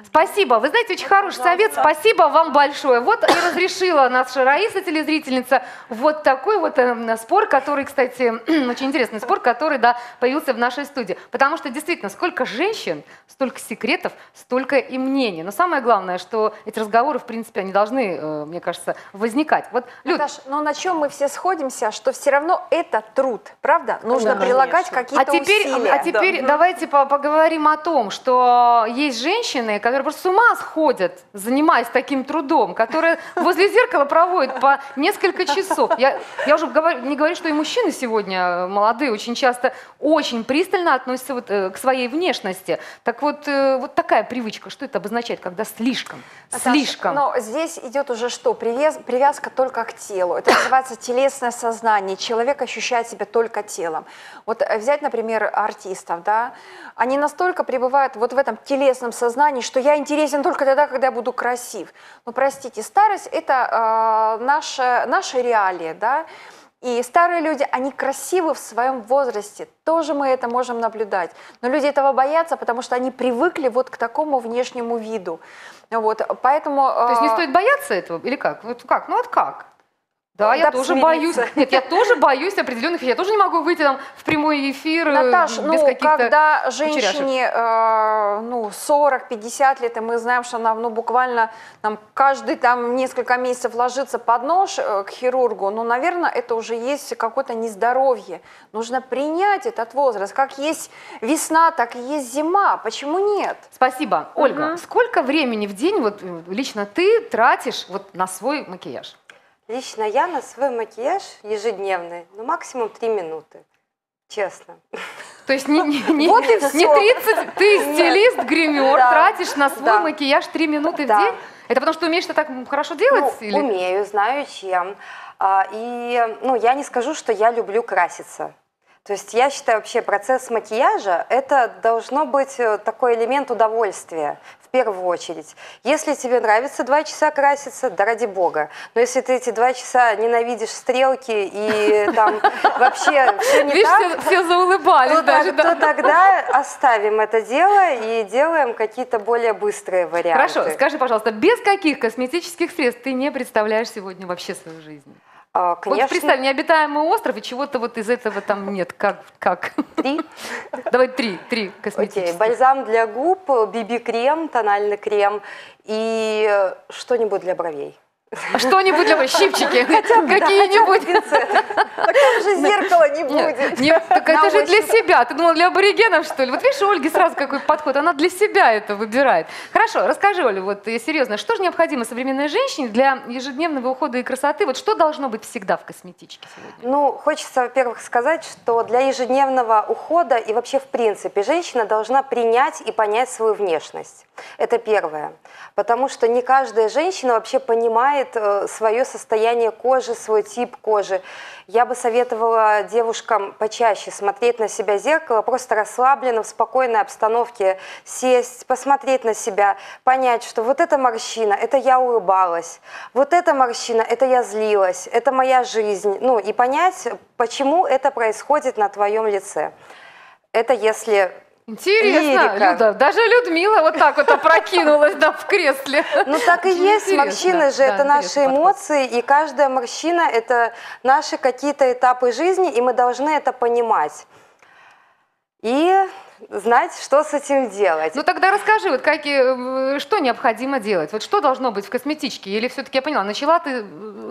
Спасибо. Вы знаете, очень хороший совет. Спасибо вам большое. Вот и разрешила наша Раиса, телезрительница, вот такой вот э, спор, который, кстати, очень интересный спор, который, да, появился в нашей студии. Потому что, действительно, сколько женщин, столько секретов, столько и мнений. Но самое главное, что эти разговоры, в принципе, они должны, э, мне кажется, возникать. Вот, Люд... Наташ, но на чем мы все сходимся, что все равно это труд, правда? Нужно да, прилагать какие-то а усилия. А теперь да. давайте по поговорим о том, что есть женщины, которые просто с ума сходят, занимаясь таким трудом, которые возле зеркала проводят по несколько часов. Я, я уже говорю, не говорю, что и мужчины сегодня молодые очень часто очень пристально относятся вот, э, к своей внешности. Так вот, э, вот такая привычка, что это обозначает, когда слишком, Наташа, слишком. Но здесь идет уже что? Привяз, привязка только к телу. Это называется телесное сознание. Человек ощущает себя только телом. Вот взять, например, артистов, да, они настолько пребывают вот в этом телесном сознании, что я интересен только тогда, когда я буду красив. Но, простите, старость – это э, наша, наша реалия, да? И старые люди, они красивы в своем возрасте, тоже мы это можем наблюдать. Но люди этого боятся, потому что они привыкли вот к такому внешнему виду. Вот, поэтому… Э... То есть не стоит бояться этого или как? Вот как? Ну вот как? Да, я тоже боюсь. Нет, я тоже боюсь определенных, я тоже не могу выйти там в прямой эфир. Наташ, без ну, когда женщине э, ну, сорок-пятьдесят лет, и мы знаем, что она ну, буквально там, каждый там, несколько месяцев ложится под нож э, к хирургу, ну, наверное, это уже есть какое-то нездоровье. Нужно принять этот возраст. Как есть весна, так и есть зима. Почему нет? Спасибо. У-у-у. Ольга, сколько времени в день вот, лично ты тратишь вот, на свой макияж? Лично я на свой макияж ежедневный, ну максимум три минуты, честно. То есть не, не, не, вот не тридцать, ты стилист, гример, да. Тратишь на свой да. макияж три минуты да. в день? Это потому что умеешь ты так хорошо делать? Ну, или? Умею, знаю чем. А, и ну, я не скажу, что я люблю краситься. То есть я считаю вообще процесс макияжа, это должно быть такой элемент удовольствия в первую очередь. Если тебе нравится два часа краситься, да ради бога. Но если ты эти два часа ненавидишь стрелки и там вообще все не так, все заулыбались даже, то тогда оставим это дело и делаем какие-то более быстрые варианты. Хорошо, скажи, пожалуйста, без каких косметических средств ты не представляешь сегодня вообще свою жизнь? Конечно. Вот представь, необитаемый остров, и чего-то вот из этого там нет. Как? как? Три? Давай три, три косметических. Окей, бальзам для губ, би би-крем, тональный крем и что-нибудь для бровей. Что-нибудь для щипчики, какие-нибудь. Так там же зеркала не будет. Нет, так это же для себя. Ты думала, для аборигенов, что ли? Вот видишь, у Ольги сразу какой подход. Она для себя это выбирает. Хорошо, расскажи, Оля, вот серьезно, что же необходимо современной женщине для ежедневного ухода и красоты? Вот что должно быть всегда в косметичке сегодня? Ну, хочется, во-первых, сказать, что для ежедневного ухода и вообще в принципе женщина должна принять и понять свою внешность. Это первое. Потому что не каждая женщина вообще понимает свое состояние кожи, свой тип кожи. Я бы советовала девушкам почаще смотреть на себя в зеркало, просто расслабленно, в спокойной обстановке сесть, посмотреть на себя, понять, что вот эта морщина, это я улыбалась, вот эта морщина, это я злилась, это моя жизнь. Ну и понять, почему это происходит на твоем лице. Это если... Интересно, Люда, даже Людмила вот так вот опрокинулась да, в кресле. Ну так и есть, интересно. Морщины же да, это наши эмоции, подход. И каждая морщина это наши какие-то этапы жизни, и мы должны это понимать. И знать, что с этим делать. Ну тогда расскажи, вот как, что необходимо делать, вот что должно быть в косметичке, или все-таки я поняла, начала ты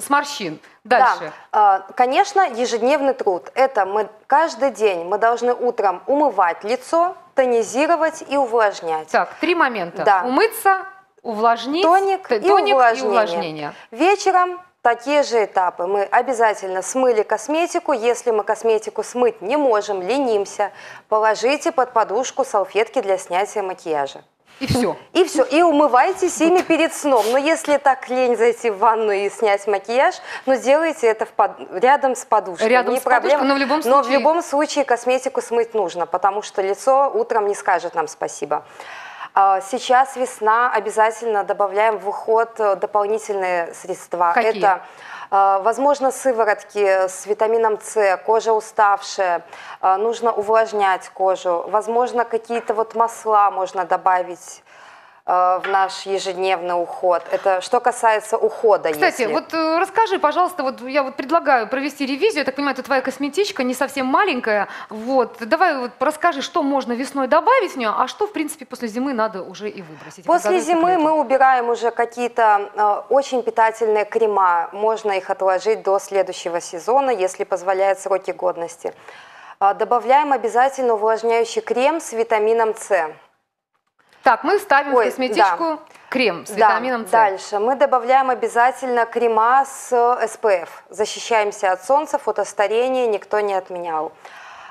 с морщин, дальше. Да, конечно, ежедневный труд. Это мы каждый день, мы должны утром умывать лицо, тонизировать и увлажнять. Так, три момента. Да. Умыться, увлажнить, тоник, тоник и, увлажнение. и увлажнение. Вечером. Такие же этапы. Мы обязательно смыли косметику. Если мы косметику смыть не можем, ленимся, положите под подушку салфетки для снятия макияжа. И все. И все. И умывайтесь ими перед сном. Но если так лень зайти в ванну и снять макияж, ну делайте это в под... рядом с подушкой. Рядом не с проблема. подушкой, но в любом случае... Но в любом случае косметику смыть нужно, потому что лицо утром не скажет нам спасибо. Сейчас весна, обязательно добавляем в уход дополнительные средства. Какие? Это, возможно, сыворотки с витамином С, кожа уставшая, нужно увлажнять кожу. Возможно, какие-то вот масла можно добавить в наш ежедневный уход. Это что касается ухода. Кстати, если... вот э, расскажи, пожалуйста, вот я вот предлагаю провести ревизию. Я так понимаю, это твоя косметичка не совсем маленькая. Вот, давай вот расскажи, что можно весной добавить в нее, а что, в принципе, после зимы надо уже и выбросить. После зимы мы убираем уже какие-то э, очень питательные крема. Можно их отложить до следующего сезона, если позволяют сроки годности. Э, добавляем обязательно увлажняющий крем с витамином С. Так, мы ставим Ой, в косметичку да. крем с да. витамином С. Дальше мы добавляем обязательно крема с эс пэ эф. Защищаемся от солнца, фотостарение никто не отменял.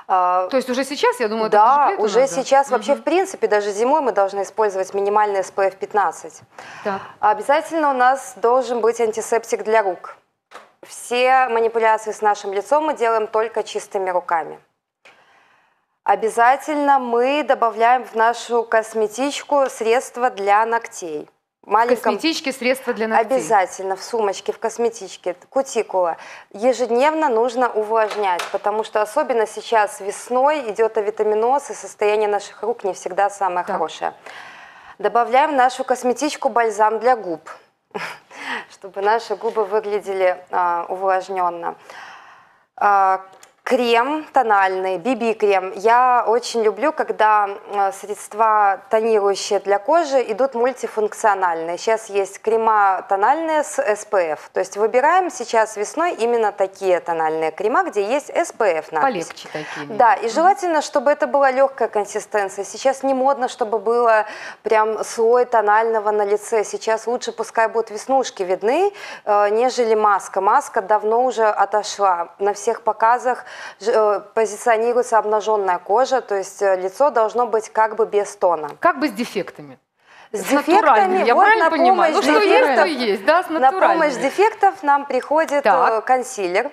То есть уже сейчас, я думаю, да, это уже, уже сейчас угу. вообще в принципе даже зимой мы должны использовать минимальный эс пэ эф пятнадцать. Так. Обязательно у нас должен быть антисептик для рук. Все манипуляции с нашим лицом мы делаем только чистыми руками. Обязательно мы добавляем в нашу косметичку средства для ногтей. Маленьком... Косметички, средства для ногтей? Обязательно, в сумочке, в косметичке, кутикула. Ежедневно нужно увлажнять, потому что особенно сейчас весной идет авитаминоз, и состояние наших рук не всегда самое так. хорошее. Добавляем в нашу косметичку бальзам для губ. чтобы наши губы выглядели а, увлажненно. А, крем тональный, би би-крем. Я очень люблю, когда а, средства тонирующие для кожи идут мультифункциональные. Сейчас есть крема тональные с эс пэ эф. То есть выбираем сейчас весной именно такие тональные крема, где есть эс пэ эф надпись. Полегче такие. Да, и желательно, чтобы это была легкая консистенция. Сейчас не модно, чтобы было прям слой тонального на лице. Сейчас лучше пускай будут веснушки видны, э, нежели маска. Маска давно уже отошла. На всех показах позиционируется обнаженная кожа, то есть лицо должно быть как бы без тона. Как бы с дефектами. С, с дефектами, я вот правильно понимаю, ну, что есть, то есть, да, с на помощь дефектов нам приходит так. консилер.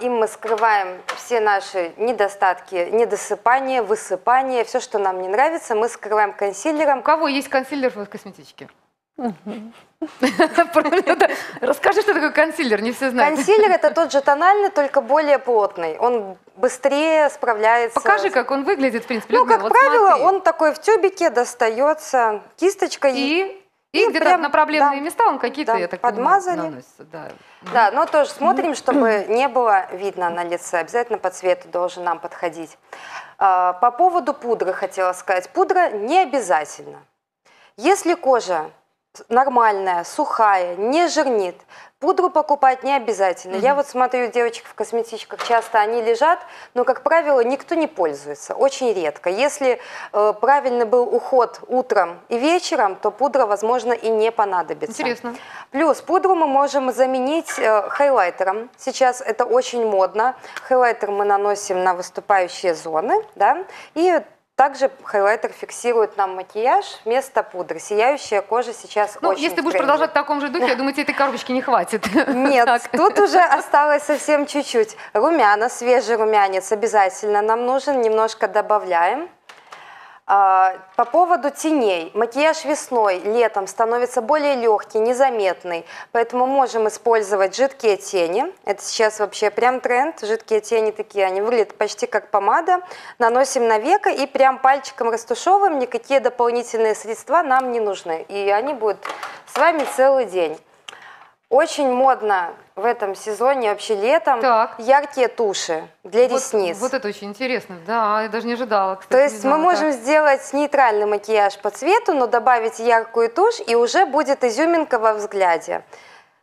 Им мы скрываем все наши недостатки, недосыпание, высыпание, все, что нам не нравится, мы скрываем консилером. У кого есть консилер в косметичке? Расскажи, что такое консилер, не все знают. Консилер — это тот же тональный, только более плотный. Он быстрее справляется. Покажи, как он выглядит, в принципе. Ну, как правило, он такой в тюбике, достается кисточкой. И где-то на проблемные места он какие-то подмазали. Да, но тоже смотрим, чтобы не было видно на лице. Обязательно по цвету должен нам подходить. По поводу пудры хотела сказать. Пудра не обязательно. Если кожа нормальная, сухая, не жирнит, пудру покупать не обязательно. Mm-hmm. Я вот смотрю девочек в косметичках, часто они лежат, но, как правило, никто не пользуется, очень редко. Если э, правильно был уход утром и вечером, то пудра, возможно, и не понадобится. Интересно. Плюс пудру мы можем заменить э, хайлайтером. Сейчас это очень модно. Хайлайтер мы наносим на выступающие зоны, да, и также хайлайтер фиксирует нам макияж вместо пудры. Сияющая кожа сейчас ну, очень если ты будешь тренде. Продолжать в таком же духе, я думаю, тебе этой коробочки не хватит. Нет, так. Тут уже осталось совсем чуть-чуть. Румяна, свежий румянец обязательно нам нужен, немножко добавляем. По поводу теней. Макияж весной, летом становится более легкий, незаметный, поэтому можем использовать жидкие тени. Это сейчас вообще прям тренд. Жидкие тени такие, они выглядят почти как помада. Наносим на веко и прям пальчиком растушевываем. Никакие дополнительные средства нам не нужны. И они будут с вами целый день. Очень модно в этом сезоне, вообще летом, так. яркие туши для вот, ресниц. Вот это очень интересно, да, я даже не ожидала. Кстати, То есть знала, мы можем так. сделать нейтральный макияж по цвету, но добавить яркую тушь, и уже будет изюминка во взгляде.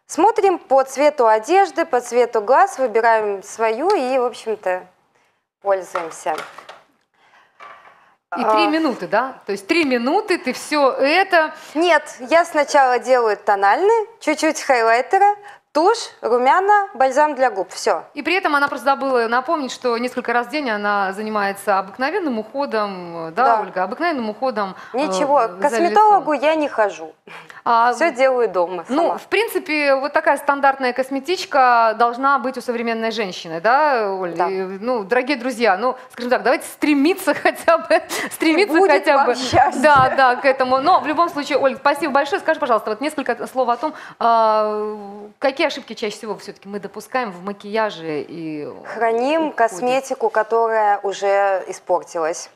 Смотрим по цвету одежды, по цвету глаз, выбираем свою и, в общем-то, пользуемся. И три минуты, да? То есть три минуты ты все это... Нет, я сначала делаю тональный, чуть-чуть хайлайтера, тушь, румяна, бальзам для губ, все. И при этом она просто забыла напомнить, что несколько раз в день она занимается обыкновенным уходом, да, да. Ольга? Обыкновенным уходом. Ничего, э, к косметологу я не хожу. А, все делаю дома сама. Ну, в принципе, вот такая стандартная косметичка должна быть у современной женщины, да, Оль? Да. И, ну, дорогие друзья, ну, скажем так, давайте стремиться хотя бы, стремиться хотя бы, да, да, к этому. Но в любом случае, Оль, спасибо большое. Скажи, пожалуйста, вот несколько слов о том, э, какие ошибки чаще всего все-таки мы допускаем в макияже и храним уходе. Косметику, которая уже испортилась.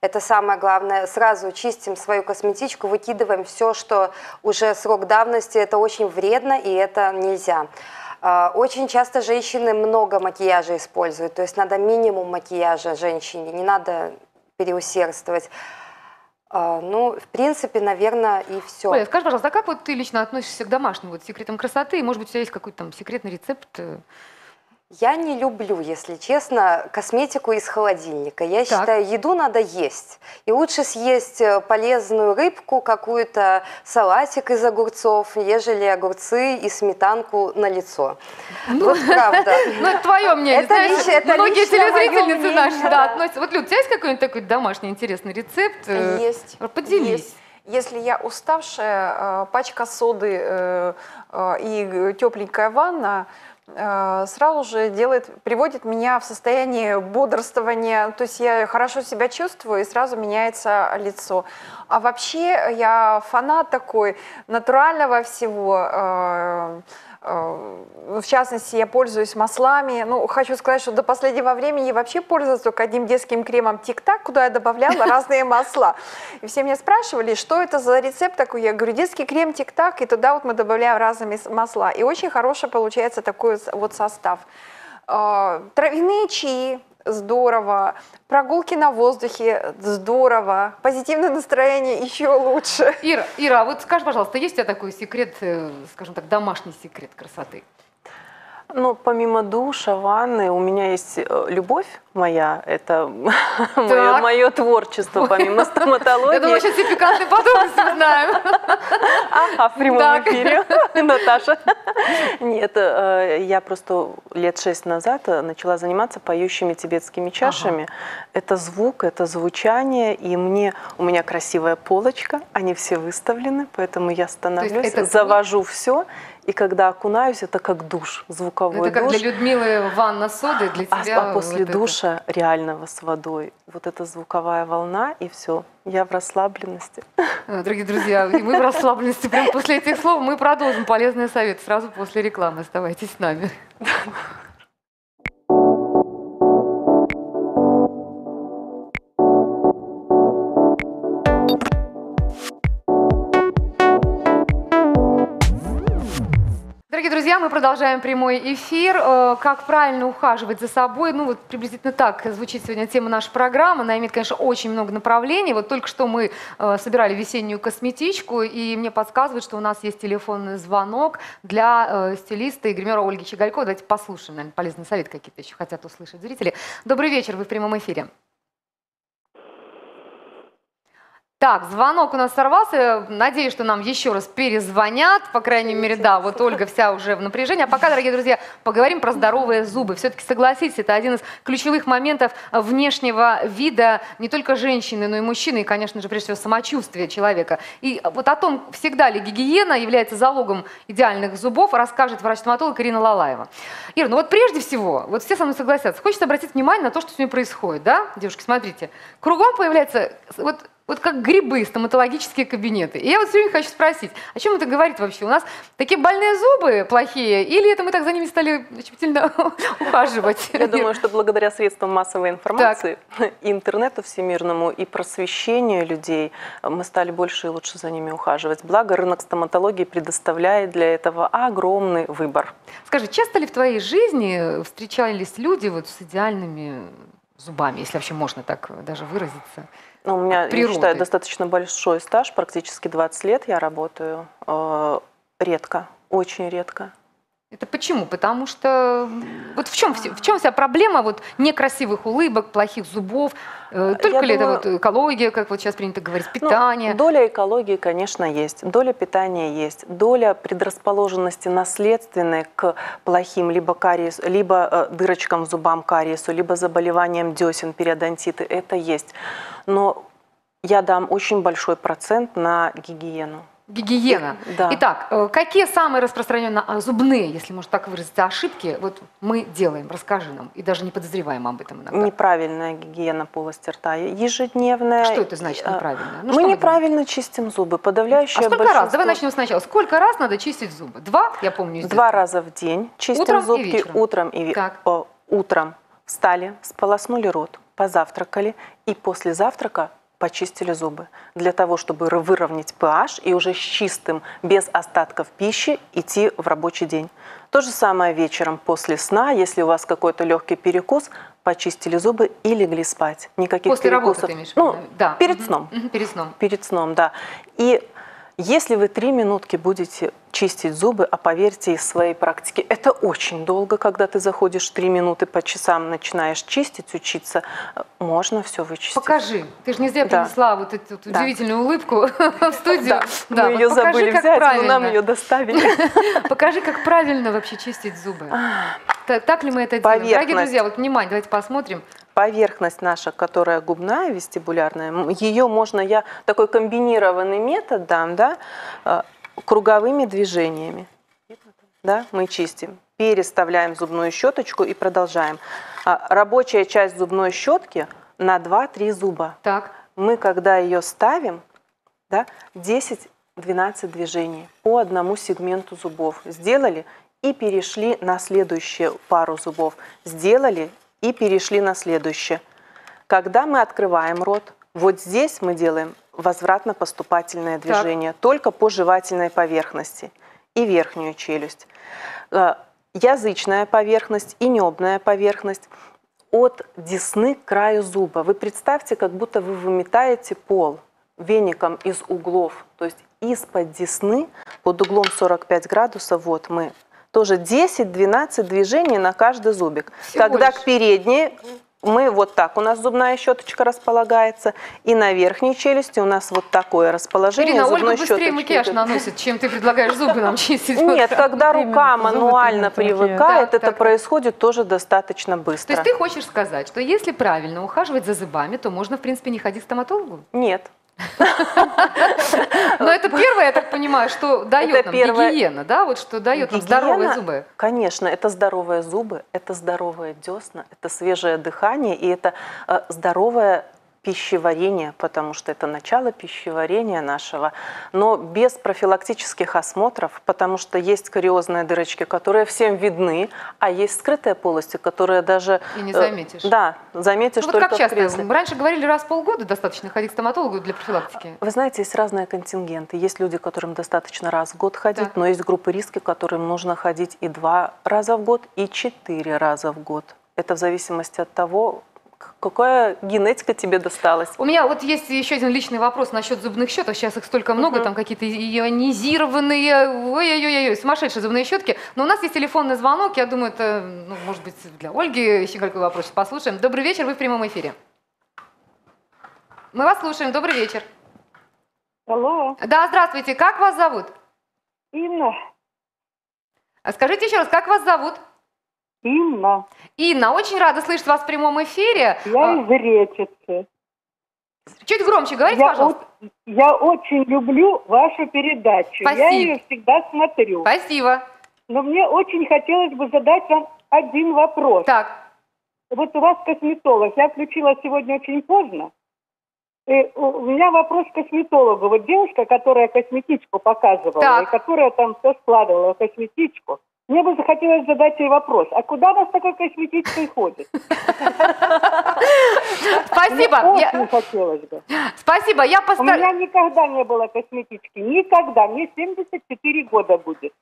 Это самое главное. Сразу чистим свою косметичку, выкидываем все, что уже срок давности. Это очень вредно и это нельзя. Очень часто женщины много макияжа используют. То есть надо минимум макияжа женщине, не надо переусердствовать. Ну, в принципе, наверное, и все. Оля, скажи, пожалуйста, а как вот ты лично относишься к домашним вот, секретам красоты? Может быть, у тебя есть какой-то там секретный рецепт? Я не люблю, если честно, косметику из холодильника. Я так. считаю, еду надо есть. И лучше съесть полезную рыбку, какую-то салатик из огурцов, ежели огурцы и сметанку на лицо. Ну, вот правда. Ну, это твое мнение. Это знаешь, лично, это многие телезрительницы наши да, да. относятся. Вот, Люд, у тебя есть какой-нибудь такой домашний интересный рецепт? Есть. Поделись. Есть. Если я уставшая, пачка соды и тепленькая ванна сразу же делает, приводит меня в состояние бодрствования, то есть я хорошо себя чувствую, и сразу меняется лицо. А вообще я фанат такой натурального всего, В частности, я пользуюсь маслами. Ну, хочу сказать, что до последнего времени я вообще пользовалась только одним детским кремом Тик-Так, куда я добавляла разные масла. И все меня спрашивали, что это за рецепт такой. Я говорю, детский крем Тик-Так, и туда вот мы добавляем разные масла. И очень хороший получается такой вот состав. Травяные чаи. Здорово. Прогулки на воздухе. Здорово. Позитивное настроение еще лучше. Ира, Ира, а вот скажи, пожалуйста, есть у тебя такой секрет, скажем так, домашний секрет красоты? Ну, помимо душа, ванны, у меня есть любовь моя, это мое, мое творчество, помимо стоматологии. Я думаю, сейчас и пикантный подобный знаем. А в прямом так. эфире, Наташа. Нет, я просто лет шесть назад начала заниматься поющими тибетскими чашами. Ага. Это звук, это звучание, и мне, у меня красивая полочка, они все выставлены, поэтому я становлюсь, это... завожу все. И когда окунаюсь, это как душ, звуковой душ. Это как душ. Для Людмилы ванна соды, для тебя... А, а после вот душа это. Реального с водой, вот эта звуковая волна, и все. Я в расслабленности. Дорогие друзья, и мы в расслабленности. Прямо после этих слов мы продолжим полезный совет сразу после рекламы. Оставайтесь с нами. Дорогие друзья, мы продолжаем прямой эфир. Как правильно ухаживать за собой? Ну вот приблизительно так звучит сегодня тема нашей программы. Она имеет, конечно, очень много направлений. Вот только что мы собирали весеннюю косметичку, и мне подсказывают, что у нас есть телефонный звонок для стилиста и гримера Ольги Щеголькова. Давайте послушаем, наверное, полезный совет какие-то еще хотят услышать зрители. Добрый вечер, вы в прямом эфире. Так, звонок у нас сорвался. Надеюсь, что нам еще раз перезвонят. По крайней мере, да, вот Ольга вся уже в напряжении. А пока, дорогие друзья, поговорим про здоровые зубы. Все-таки согласитесь, это один из ключевых моментов внешнего вида не только женщины, но и мужчины, и, конечно же, прежде всего, самочувствия человека. И вот о том, всегда ли гигиена является залогом идеальных зубов, расскажет врач-стоматолог Ирина Лалаева. Ира, ну вот прежде всего, вот все со мной согласятся, хочется обратить внимание на то, что сегодня происходит, да? Девушки, смотрите, кругом появляется... вот Вот как грибы, стоматологические кабинеты. И я вот сегодня хочу спросить, о чем это говорит вообще? У нас такие больные зубы плохие, или это мы так за ними стали щепетильно ухаживать? Я думаю, что благодаря средствам массовой информации, так. и интернету всемирному, и просвещению людей, мы стали больше и лучше за ними ухаживать. Благо, рынок стоматологии предоставляет для этого огромный выбор. Скажи, часто ли в твоей жизни встречались люди вот с идеальными зубами, если вообще можно так даже выразиться? Ну, у меня, я считаю, достаточно большой стаж, практически двадцать лет я работаю. Э, редко, очень редко. Это почему? Потому что... Вот в чем, в чем вся проблема вот некрасивых улыбок, плохих зубов? Только я ли думаю, это вот экология, как вот сейчас принято говорить, питание? Ну, доля экологии, конечно, есть. Доля питания есть. Доля предрасположенности наследственной к плохим либо кариесу, либо э, дырочкам в зубам кариесу, либо заболеваниям десен, периодонтиты. Это есть. Но я дам очень большой процент на гигиену. Гигиена. Да. Итак, какие самые распространенные зубные, если можно так выразиться, ошибки вот мы делаем? Расскажи нам. И даже не подозреваем об этом иногда. Неправильная гигиена полости рта ежедневная. Что это значит неправильно? Ну, мы неправильно мы чистим зубы. Подавляющее а сколько большинство... раз? Давай начнем сначала. Сколько раз надо чистить зубы? Два, я помню. Здесь. Два раза в день чистим утром зубки. И вечером. Утром и вечером. Утром встали, сполоснули рот, позавтракали и после завтрака почистили зубы для того, чтобы выровнять pH и уже с чистым, без остатков пищи идти в рабочий день. То же самое вечером после сна, если у вас какой-то легкий перекус, почистили зубы и легли спать. Никаких после перекусов. Работы, ты ну, да. Перед сном. Угу. Перед сном. Перед сном, да. И если вы три минутки будете чистить зубы, а поверьте, из своей практики, это очень долго, когда ты заходишь три минуты по часам, начинаешь чистить, учиться, можно все вычистить. Покажи. Ты же не зря принесла да. вот эту да. удивительную улыбку в студию. Да. Да. Мы вот ее покажи, забыли взять, правильно. Но нам ее доставили. Покажи, как правильно вообще чистить зубы. Так ли мы это делаем? Дорогие друзья, вот внимание, давайте посмотрим. Поверхность наша, которая губная, вестибулярная, ее можно, я такой комбинированный метод дам, да, круговыми движениями. Да, мы чистим, переставляем зубную щеточку и продолжаем. Рабочая часть зубной щетки на два-три зуба. Так. Мы, когда ее ставим, да, десять-двенадцать движений по одному сегменту зубов сделали и перешли на следующую пару зубов. Сделали и перешли на следующее. Когда мы открываем рот, вот здесь мы делаем возвратно-поступательное движение, так. только по жевательной поверхности и верхнюю челюсть. Язычная поверхность и небная поверхность от десны к краю зуба. Вы представьте, как будто вы выметаете пол веником из углов, то есть из-под десны под углом сорок пять градусов. Вот мы тоже десять-двенадцать движений на каждый зубик. Всего Когда лишь. к передней мы вот так, у нас зубная щеточка располагается, и на верхней челюсти у нас вот такое расположение. Ирина, зубной Ольга быстрее щеточки. макияж наносит, чем ты предлагаешь зубы нам чистить. Нет, когда рука мануально привыкает, это происходит тоже достаточно быстро. То есть ты хочешь сказать, что если правильно ухаживать за зубами, то можно, в принципе, не ходить к стоматологу? Нет. Но это первое, я так понимаю, что дает нам гигиена, да, вот что дает нам здоровые зубы. Конечно, это здоровые зубы, это здоровые десна, это свежее дыхание и это здоровое пищеварение, потому что это начало пищеварения нашего, но без профилактических осмотров, потому что есть кариозные дырочки, которые всем видны, а есть скрытые полости, которые даже... И не заметишь. Э, да, заметишь ну, только вот как часто? Раньше говорили, раз в полгода достаточно ходить к стоматологу для профилактики. Вы знаете, есть разные контингенты. Есть люди, которым достаточно раз в год ходить, да. но есть группы риска, которым нужно ходить и два раза в год, и четыре раза в год. Это в зависимости от того, какая генетика тебе досталась? У меня вот есть еще один личный вопрос насчет зубных щеток. Сейчас их столько много, uh-huh. там какие-то ионизированные, ой-ой-ой, сумасшедшие зубные щетки. Но у нас есть телефонный звонок, я думаю, это, ну, может быть, для Ольги Щегольковой вопрос. Послушаем. Добрый вечер, вы в прямом эфире. Мы вас слушаем, добрый вечер. Алло. Да, здравствуйте, как вас зовут? Инна. Скажите еще раз, как вас зовут? Инна. Инна, очень рада слышать вас в прямом эфире. Я из Речицы. Чуть громче говорите, я пожалуйста. О... Я очень люблю вашу передачу. Спасибо. Я ее всегда смотрю. Спасибо. Но мне очень хотелось бы задать вам один вопрос. Так. Вот у вас косметолог. Я включила сегодня очень поздно. И у меня вопрос к косметологу. Вот девушка, которая косметичку показывала, так. и которая там все складывала, косметичку. Мне бы захотелось задать ей вопрос, а куда у вас такой косметичкой ходит? Спасибо. Очень хотелось бы. Спасибо, я постараюсь. У меня никогда не было косметички, никогда. Мне семьдесят четыре года будет.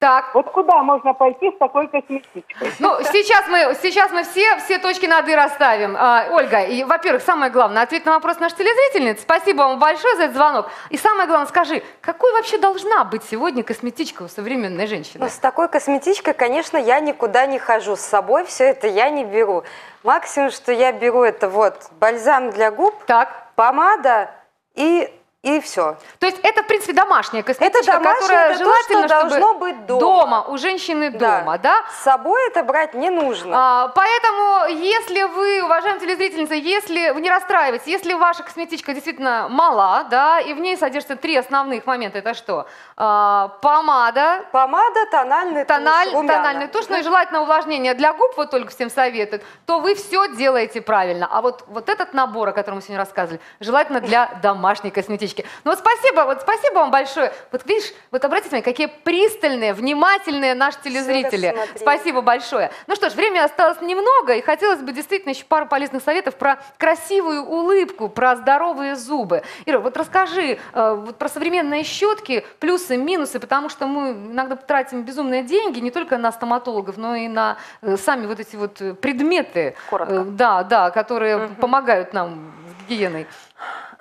Так. Вот куда можно пойти с такой косметичкой? Ну, сейчас мы, сейчас мы все, все точки над «и» расставим. А, Ольга, и, во-первых, самое главное, ответ на вопрос нашей телезрительницы. Спасибо вам большое за этот звонок. И самое главное, скажи, какой вообще должна быть сегодня косметичка у современной женщины? Ну, с такой косметичкой, конечно, я никуда не хожу. С собой все это я не беру. Максимум, что я беру, это вот бальзам для губ, так. помада и... И все. То есть это, в принципе, домашняя косметичка, это домашняя, которая это желательно, то, что должно быть дома. дома, у женщины да. дома, да? С собой это брать не нужно. А, поэтому, если вы, уважаемая телезрительница, если вы не расстраиваетесь, если ваша косметичка действительно мала, да, и в ней содержатся три основных момента, это что? А, помада. Помада, тональный тональ, туш, румяна. Тональный туш, ну и желательно увлажнение для губ, вот только всем советуют, то вы все делаете правильно. А вот, вот этот набор, о котором мы сегодня рассказывали, желательно для домашней косметички. Ну вот спасибо, вот спасибо вам большое. Вот видишь, вот обратите внимание, какие пристальные, внимательные наши телезрители. Спасибо большое. Ну что ж, времени осталось немного, и хотелось бы действительно еще пару полезных советов про красивую улыбку, про здоровые зубы. Ира, вот расскажи э, вот про современные щетки, плюсы, минусы, потому что мы иногда тратим безумные деньги не только на стоматологов, но и на э, сами вот эти вот предметы, э, да, да, которые угу. помогают нам с гигиеной.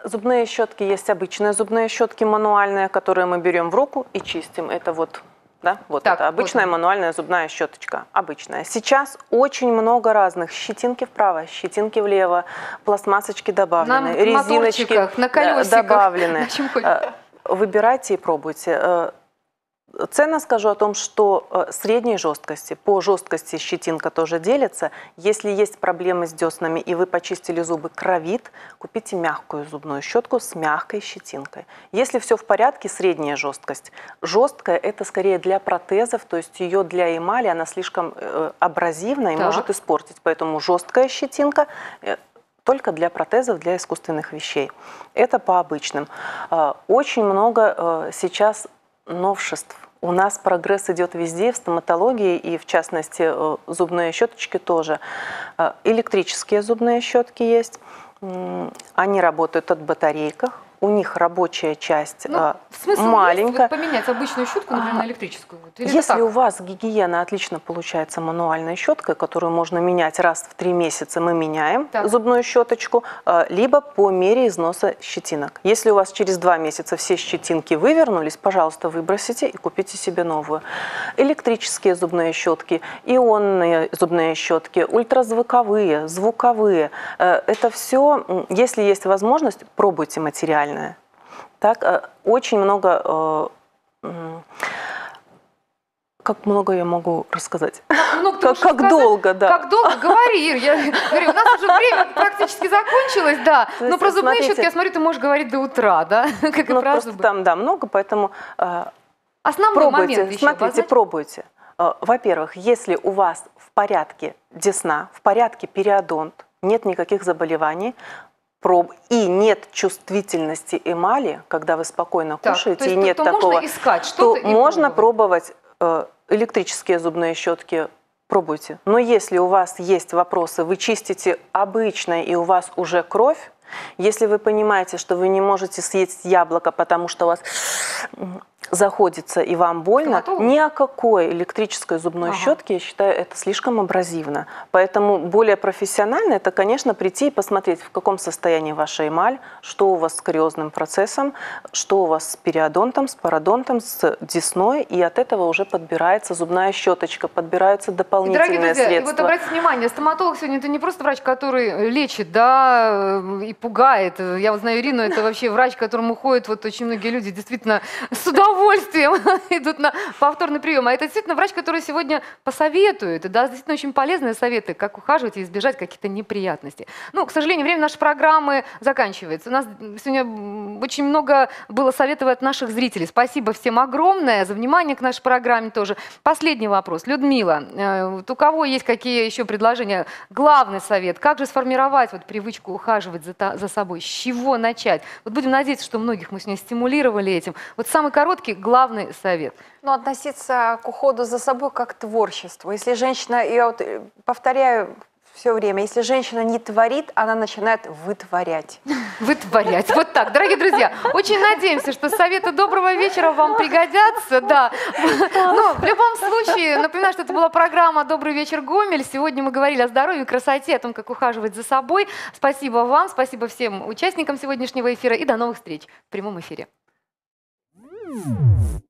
Зубные щетки есть обычные зубные щетки мануальные, которые мы берем в руку и чистим. Это вот, да, вот так, это обычная вот мануальная зубная щеточка, обычная. Сейчас очень много разных: щетинки вправо, щетинки влево, пластмассочки добавлены, на резиночки на колесиках добавлены. На Выбирайте и пробуйте. Ценно скажу о том, что средней жесткости, по жесткости щетинка тоже делится. Если есть проблемы с деснами и вы почистили зубы, кровит, купите мягкую зубную щетку с мягкой щетинкой. Если все в порядке, средняя жесткость. Жесткая – это скорее для протезов, то есть ее для эмали, она слишком абразивна и так. может испортить. Поэтому жесткая щетинка только для протезов, для искусственных вещей. Это по обычным. Очень много сейчас новшеств У нас прогресс идет везде, в стоматологии и, в частности, зубные щеточки тоже. Электрические зубные щетки есть, они работают от батарейках, у них рабочая часть ну, маленькая. Вот поменять обычную щетку, например, на электрическую? Или если у вас гигиена отлично получается мануальной щеткой, которую можно менять раз в три месяца, мы меняем так. зубную щеточку, либо по мере износа щетинок. Если у вас через два месяца все щетинки вывернулись, пожалуйста, выбросите и купите себе новую. Электрические зубные щетки, ионные зубные щетки, ультразвуковые, звуковые. Это все, если есть возможность, пробуйте материально. Так, очень много, как много я могу рассказать, так, много, как, как сказать, долго, да. Как долго, говори, Ир, я говорю, у нас уже время практически закончилось, да, но есть, про зубные смотрите, щетки, я смотрю, ты можешь говорить до утра, да, как ну, и про зубы. Там, да, много, поэтому основной пробуйте, момент смотрите, обозначить. Пробуйте. Во-первых, если у вас в порядке десна, в порядке периодонт, нет никаких заболеваний, и нет чувствительности эмали, когда вы спокойно так, кушаете, есть, и нет то, то такого, можно искать, то можно пробовать, пробовать электрические зубные щетки, пробуйте. Но если у вас есть вопросы, вы чистите обычной и у вас уже кровь, если вы понимаете, что вы не можете съесть яблоко, потому что у вас заходится и вам больно, ни о какой электрической зубной ага. щетке, я считаю, это слишком абразивно. Поэтому более профессионально это, конечно, прийти и посмотреть, в каком состоянии ваша эмаль, что у вас с кариозным процессом, что у вас с периодонтом, с пародонтом, с десной, и от этого уже подбирается зубная щеточка, подбираются дополнительные средства. Дорогие друзья, и вот обратите внимание, стоматолог сегодня это не просто врач, который лечит, да, и пугает. Я вот знаю Ирину, это вообще врач, к которому ходят вот очень многие люди, действительно, с удовольствием. идут на повторный прием. А это действительно врач, который сегодня посоветует, и даст действительно очень полезные советы, как ухаживать и избежать каких-то неприятностей. Ну, к сожалению, время нашей программы заканчивается. У нас сегодня очень много было советов от наших зрителей. Спасибо всем огромное за внимание к нашей программе тоже. Последний вопрос. Людмила, у кого есть какие еще предложения? Главный совет. Как же сформировать вот привычку ухаживать за, за собой? С чего начать? Вот будем надеяться, что многих мы сегодня стимулировали этим. Вот самый короткий главный совет. Ну, относиться к уходу за собой как к творчеству. Если женщина, я вот повторяю все время, если женщина не творит, она начинает вытворять. Вытворять. Вот так, дорогие друзья. Очень надеемся, что советы доброго вечера вам пригодятся. Да. Но в любом случае, напоминаю, что это была программа «Добрый вечер, Гомель». Сегодня мы говорили о здоровье и красоте, о том, как ухаживать за собой. Спасибо вам, спасибо всем участникам сегодняшнего эфира и до новых встреч в прямом эфире. Ooh.